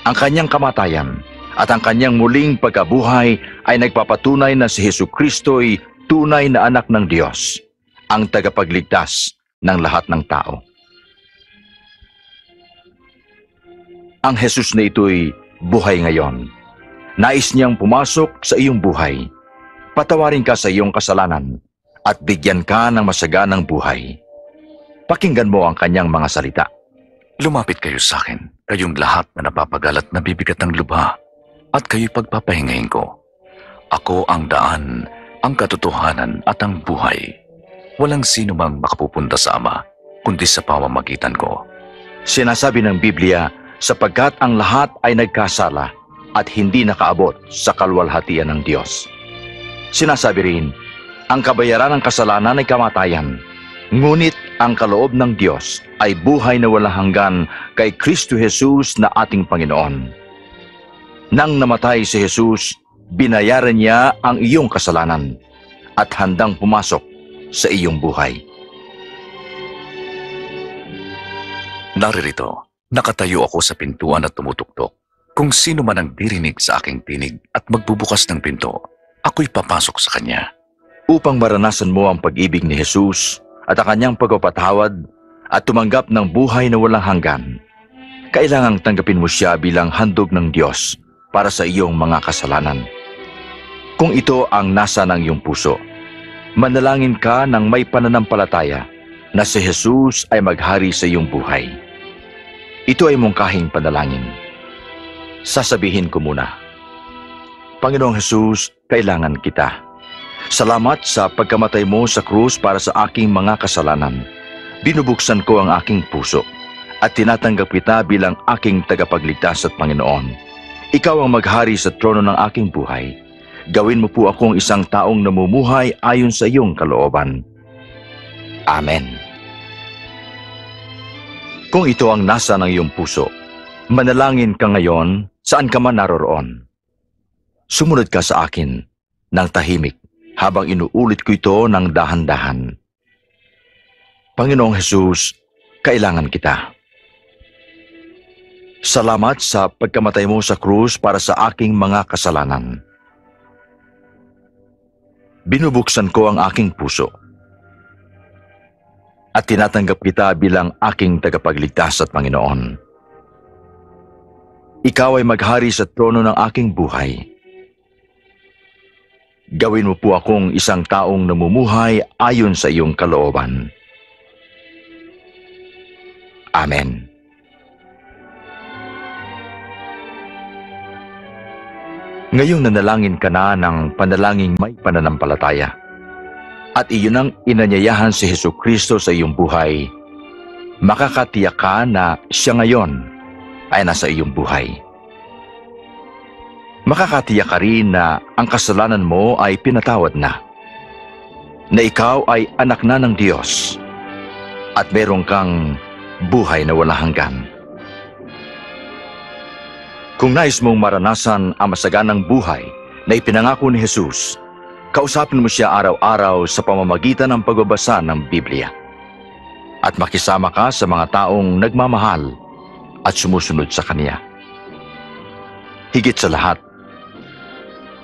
ang kanyang kamatayan, at ang kanyang muling pagkabuhay ay nagpapatunay na si Hesus Kristo'y tunay na anak ng Diyos, ang tagapagligtas ng lahat ng tao. Ang Hesus na ito'y buhay ngayon. Nais niyang pumasok sa iyong buhay, patawarin ka sa iyong kasalanan, at bigyan ka ng masaganang buhay. Pakinggan mo ang kanyang mga salita. Lumapit kayo sa akin, kayong lahat na napapagalat na bibigat ng lubha, at kayo'y pagpapahingahin ko. Ako ang daan, ang katotohanan at ang buhay. Walang sino mang makapupunta sa Ama, kundi sa pamamagitan ko. Sinasabi ng Biblia, sapagkat ang lahat ay nagkasala at hindi nakaabot sa kaluwalhatian ng Diyos. Sinasabi rin, ang kabayaran ng kasalanan ay kamatayan, ngunit ang kaloob ng Diyos ay buhay na walang hanggan kay Kristo Jesus na ating Panginoon. Nang namatay si Jesus, binayaran niya ang iyong kasalanan at handang pumasok sa iyong buhay. Naririto, nakatayo ako sa pintuan at tumutuktok. Kung sino man ang dirinig sa aking tinig at magbubukas ng pinto, ako'y papasok sa kanya. Upang maranasan mo ang pag-ibig ni Jesus, at ang kanyang pagpapatawad at tumanggap ng buhay na walang hanggan, kailangang tanggapin mo siya bilang handog ng Diyos para sa iyong mga kasalanan. Kung ito ang nasa ng iyong puso, manalangin ka ng may pananampalataya na si Jesus ay maghari sa iyong buhay. Ito ay mungkahing panalangin. Sasabihin ko muna, Panginoong Jesus, kailangan kita. Salamat sa pagkamatay mo sa krus para sa aking mga kasalanan. Binubuksan ko ang aking puso at tinatanggap kita bilang aking tagapagligtas at Panginoon. Ikaw ang maghari sa trono ng aking buhay. Gawin mo po akong isang taong namumuhay ayon sa iyong kalooban. Amen. Kung ito ang nasa ng iyong puso, manalangin ka ngayon saan ka man naroroon. Sumunod ka sa akin ng tahimik habang inuulit ko ito ng dahan-dahan. Panginoong Hesus, kailangan kita. Salamat sa pagkamatay mo sa krus para sa aking mga kasalanan. Binubuksan ko ang aking puso at tinatanggap kita bilang aking tagapagligtas at Panginoon. Ikaw ay maghari sa trono ng aking buhay. Gawin mo po akong isang taong namumuhay ayon sa iyong kalooban. Amen. Ngayong nanalangin ka na ng panalangin may pananampalataya, at iyon ang inanyayahan si Hesus Kristo sa iyong buhay, makakatiyak ka na siya ngayon ay nasa iyong buhay. Makakatiyak ka rin na ang kasalanan mo ay pinatawad na, na ikaw ay anak na ng Diyos, at meron kang buhay na walang hanggan. Kung nais mong maranasan ang masaganang buhay na ipinangako ni Jesus, kausapin mo siya araw-araw sa pamamagitan ng pagbabasa ng Biblia, at makisama ka sa mga taong nagmamahal at sumusunod sa Kanya. Higit sa lahat,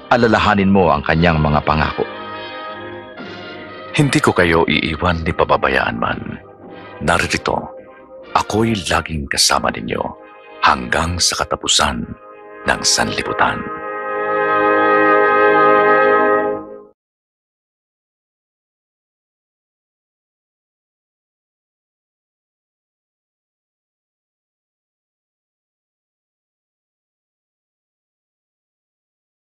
alalahanin mo ang kanyang mga pangako. Hindi ko kayo iiwan ni pababayaan man. Narito, ako'y laging kasama ninyo hanggang sa katapusan ng sanlibutan.